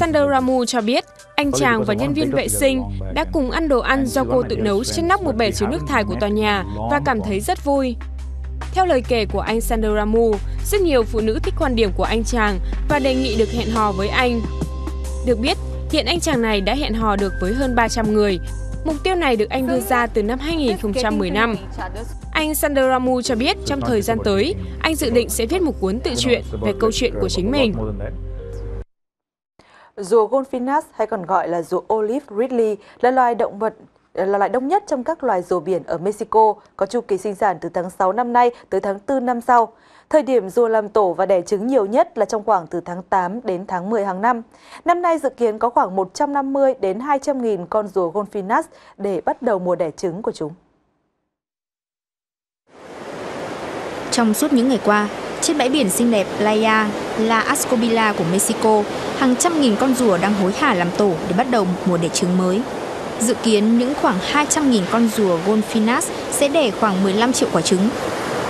Sundar Ramu cho biết, anh chàng và nhân viên vệ sinh đã cùng ăn đồ ăn do cô tự nấu trên nóc một bể chứa nước thải của tòa nhà và cảm thấy rất vui. Theo lời kể của anh Sundar Ramu, rất nhiều phụ nữ thích quan điểm của anh chàng và đề nghị được hẹn hò với anh. Được biết, hiện anh chàng này đã hẹn hò được với hơn ba trăm người. Mục tiêu này được anh đưa ra từ năm hai nghìn không trăm mười lăm. Anh Sundar Ramu cho biết trong thời gian tới, anh dự định sẽ viết một cuốn tự truyện về câu chuyện của chính mình. Rùa Golfinus hay còn gọi là rùa Olive Ridley là loài động vật là loại đông nhất trong các loài rùa biển ở Mexico, có chu kỳ sinh sản từ tháng sáu năm nay tới tháng tư năm sau. Thời điểm rùa làm tổ và đẻ trứng nhiều nhất là trong khoảng từ tháng tám đến tháng mười hàng năm. Năm nay dự kiến có khoảng một trăm năm mươi đến hai trăm nghìn con rùa Golfinus để bắt đầu mùa đẻ trứng của chúng. Trong suốt những ngày qua, trên bãi biển xinh đẹp Playa La Escobilla của Mexico, hàng trăm nghìn con rùa đang hối hả làm tổ để bắt đầu một mùa đẻ trứng mới. Dự kiến những khoảng hai trăm nghìn con rùa Golfinus sẽ đẻ khoảng mười lăm triệu quả trứng.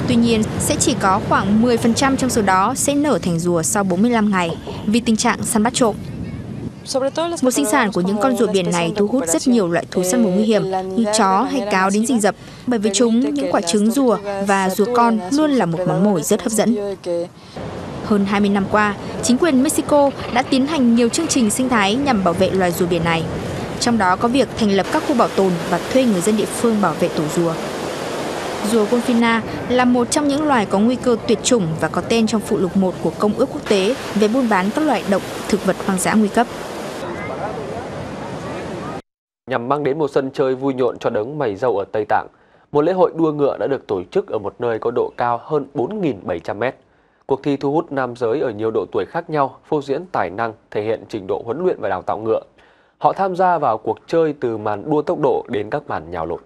Tuy nhiên, sẽ chỉ có khoảng mười phần trăm trong số đó sẽ nở thành rùa sau bốn mươi lăm ngày vì tình trạng săn bắt trộm. Mùa sinh sản của những con rùa biển này thu hút rất nhiều loại thú săn mồi nguy hiểm như chó hay cáo đến rình rập, bởi vì chúng, những quả trứng rùa và rùa con luôn là một món mồi rất hấp dẫn. Hơn hai mươi năm qua, chính quyền Mexico đã tiến hành nhiều chương trình sinh thái nhằm bảo vệ loài rùa biển này. Trong đó có việc thành lập các khu bảo tồn và thuê người dân địa phương bảo vệ tổ rùa. Rùa Golfinus là một trong những loài có nguy cơ tuyệt chủng và có tên trong phụ lục một của Công ước Quốc tế về buôn bán các loại động thực vật hoang dã nguy cấp. Nhằm mang đến một sân chơi vui nhộn cho đấng mày râu ở Tây Tạng, một lễ hội đua ngựa đã được tổ chức ở một nơi có độ cao hơn bốn nghìn bảy trăm mét. Cuộc thi thu hút nam giới ở nhiều độ tuổi khác nhau, phô diễn tài năng, thể hiện trình độ huấn luyện và đào tạo ngựa. Họ tham gia vào cuộc chơi từ màn đua tốc độ đến các màn nhào lộn.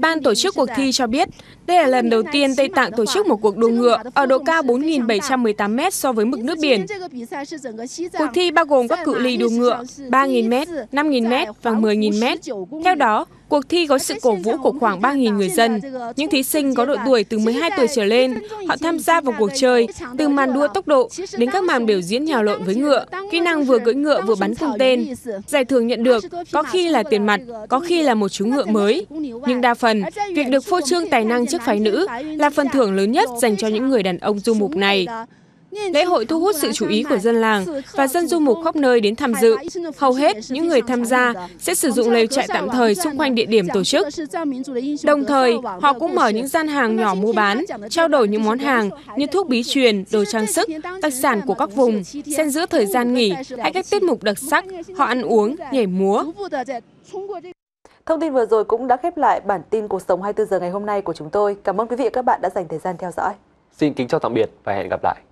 Ban tổ chức cuộc thi cho biết, đây là lần đầu tiên Tây Tạng tổ chức một cuộc đua ngựa ở độ cao bốn nghìn bảy trăm mười tám mét so với mực nước biển. Cuộc thi bao gồm các cự ly đua ngựa ba nghìn mét, năm nghìn mét và mười nghìn mét. Theo đó, Cuộc thi có sự cổ vũ của khoảng ba nghìn người dân. Những thí sinh có độ tuổi từ mười hai tuổi trở lên, họ tham gia vào cuộc chơi, từ màn đua tốc độ đến các màn biểu diễn nhào lộn với ngựa, kỹ năng vừa cưỡi ngựa vừa bắn cung tên. Giải thưởng nhận được có khi là tiền mặt, có khi là một chú ngựa mới. Nhưng đa phần, việc được phô trương tài năng trước phái nữ là phần thưởng lớn nhất dành cho những người đàn ông du mục này. Lễ hội thu hút sự chú ý của dân làng và dân du mục khắp nơi đến tham dự. Hầu hết, những người tham gia sẽ sử dụng lều trại tạm thời xung quanh địa điểm tổ chức. Đồng thời, họ cũng mở những gian hàng nhỏ mua bán, trao đổi những món hàng như thuốc bí truyền, đồ trang sức, đặc sản của các vùng, xen giữa thời gian nghỉ hay các tiết mục đặc sắc, họ ăn uống, nhảy múa. Thông tin vừa rồi cũng đã khép lại bản tin Cuộc sống hai mươi tư giờ ngày hôm nay của chúng tôi. Cảm ơn quý vị và các bạn đã dành thời gian theo dõi. Xin kính chào tạm biệt và hẹn gặp lại.